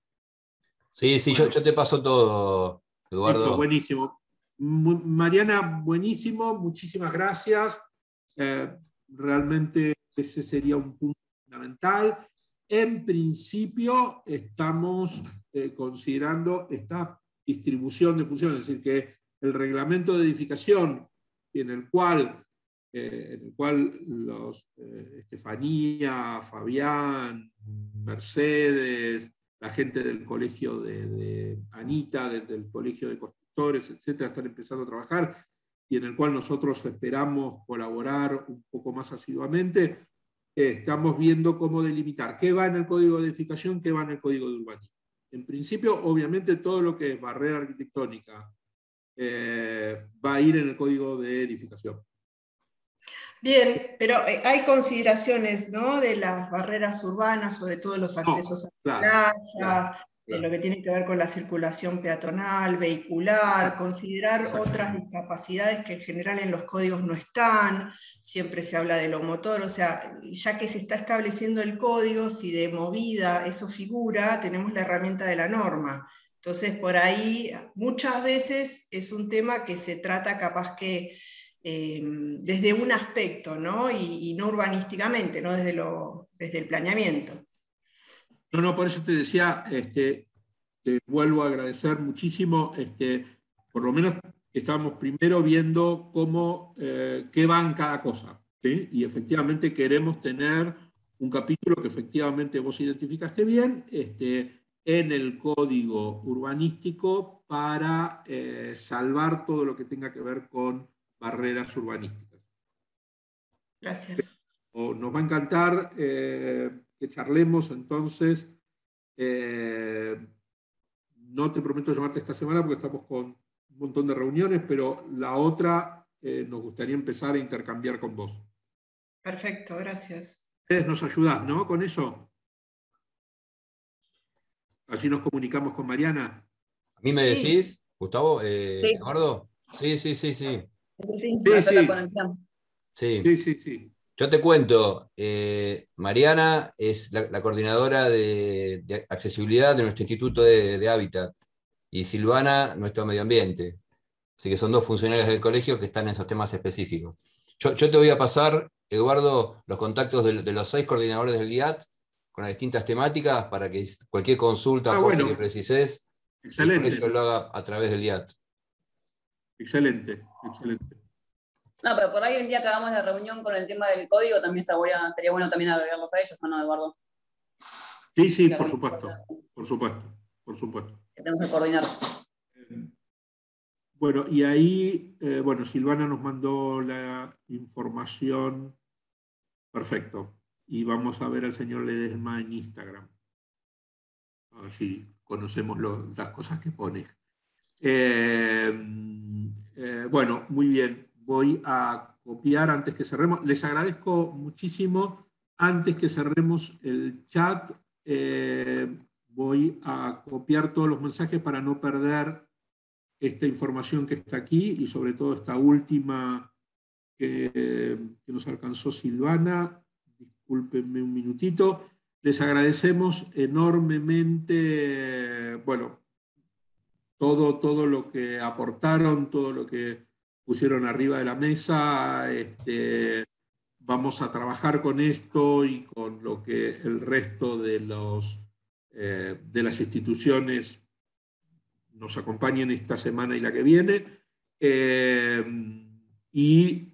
Sí, sí, bueno. yo, yo te paso todo, Eduardo. Listo, buenísimo. Mariana, buenísimo, muchísimas gracias. Eh, realmente ese sería un punto fundamental. En principio estamos eh, considerando esta distribución de funciones, es decir, que el reglamento de edificación en el cual... Eh, en el cual los, eh, Estefanía, Fabián, Mercedes, la gente del colegio de, de Anita, de, del colegio de constructores, etcétera, están empezando a trabajar, y en el cual nosotros esperamos colaborar un poco más asiduamente, eh, estamos viendo cómo delimitar qué va en el código de edificación, qué va en el código de urbanismo. En principio, obviamente, todo lo que es barrera arquitectónica eh, va a ir en el código de edificación. Bien, pero hay consideraciones, ¿no?, de las barreras urbanas, sobre todo los accesos no, a las claro, playas, claro, claro. lo que tiene que ver con la circulación peatonal, vehicular, exacto, considerar exacto. otras discapacidades que en general en los códigos no están, siempre se habla del homotor, o sea, ya que se está estableciendo el código, si de movida eso figura, tenemos la herramienta de la norma. Entonces, por ahí, muchas veces es un tema que se trata capaz que Eh, desde un aspecto, ¿no? Y, y no urbanísticamente, ¿no? Desde, lo, desde el planeamiento. No, no, por eso te decía, este, te vuelvo a agradecer muchísimo, este, por lo menos estábamos primero viendo cómo, eh, qué va en cada cosa, ¿sí? Y efectivamente queremos tener un capítulo que efectivamente vos identificaste bien, este, en el código urbanístico para eh, salvar todo lo que tenga que ver con barreras urbanísticas. Gracias. O nos va a encantar eh, que charlemos entonces. Eh, no te prometo llamarte esta semana porque estamos con un montón de reuniones, pero la otra eh, nos gustaría empezar a intercambiar con vos. Perfecto, gracias. Ustedes nos ayudás, ¿no? Con eso. Allí nos comunicamos con Mariana. ¿A mí me decís, sí. Gustavo? Eh, sí. ¿Eduardo? Sí, sí, sí, sí. Sí, sí. Sí. Sí, sí, sí. Yo te cuento, eh, Mariana es la, la coordinadora de, de accesibilidad de nuestro Instituto de, de Hábitat, y Silvana, nuestro medio ambiente. Así que son dos funcionarios del colegio que están en esos temas específicos. Yo, yo te voy a pasar, Eduardo, los contactos de, de los seis coordinadores del I A T con las distintas temáticas para que cualquier consulta ah, bueno. que precises, el colegio lo haga a través del I A T. Excelente, excelente. No, pero por ahí el día que hagamos la reunión con el tema del código también estaría, estaría bueno también agregarlos a ellos, ¿o no, Eduardo? Sí, sí, por supuesto, por supuesto, por supuesto. Que tenemos que coordinar. Bueno, y ahí, eh, bueno, Silvana nos mandó la información. Perfecto. Y vamos a ver al señor Ledesma en Instagram. A ver si conocemos lo, las cosas que pone. Eh, eh, bueno, muy bien, voy a copiar antes que cerremos. Les agradezco muchísimo. Antes que cerremos el chat, eh, voy a copiar todos los mensajes para no perder esta información que está aquí y sobre todo esta última que, que nos alcanzó Silvana. Discúlpenme un minutito. Les agradecemos enormemente, bueno, Todo, todo lo que aportaron, todo lo que pusieron arriba de la mesa. Este, vamos a trabajar con esto y con lo que el resto de, los, eh, de las instituciones nos acompañen esta semana y la que viene. Eh, y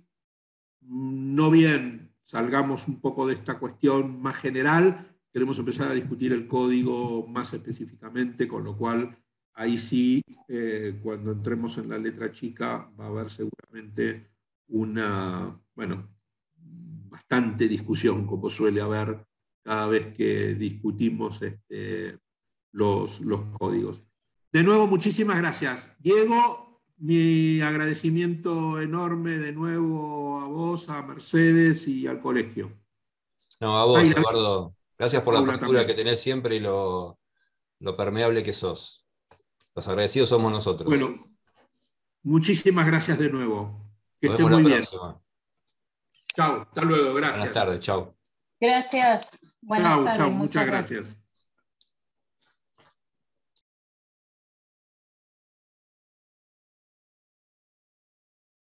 no bien salgamos un poco de esta cuestión más general, queremos empezar a discutir el código más específicamente, con lo cual Ahí sí, eh, cuando entremos en la letra chica, va a haber seguramente una, bueno, bastante discusión, como suele haber cada vez que discutimos este, los, los códigos. De nuevo, muchísimas gracias. Diego, mi agradecimiento enorme de nuevo a vos, a Mercedes y al colegio. No, a vos, Ay, Eduardo. Gracias por la apertura también que tenés siempre y lo, lo permeable que sos. Los agradecidos somos nosotros. Bueno, muchísimas gracias de nuevo. Que esté muy bien. Chao, hasta luego, gracias. Buenas tardes, chao. Gracias. Buenas tardes, muchas gracias.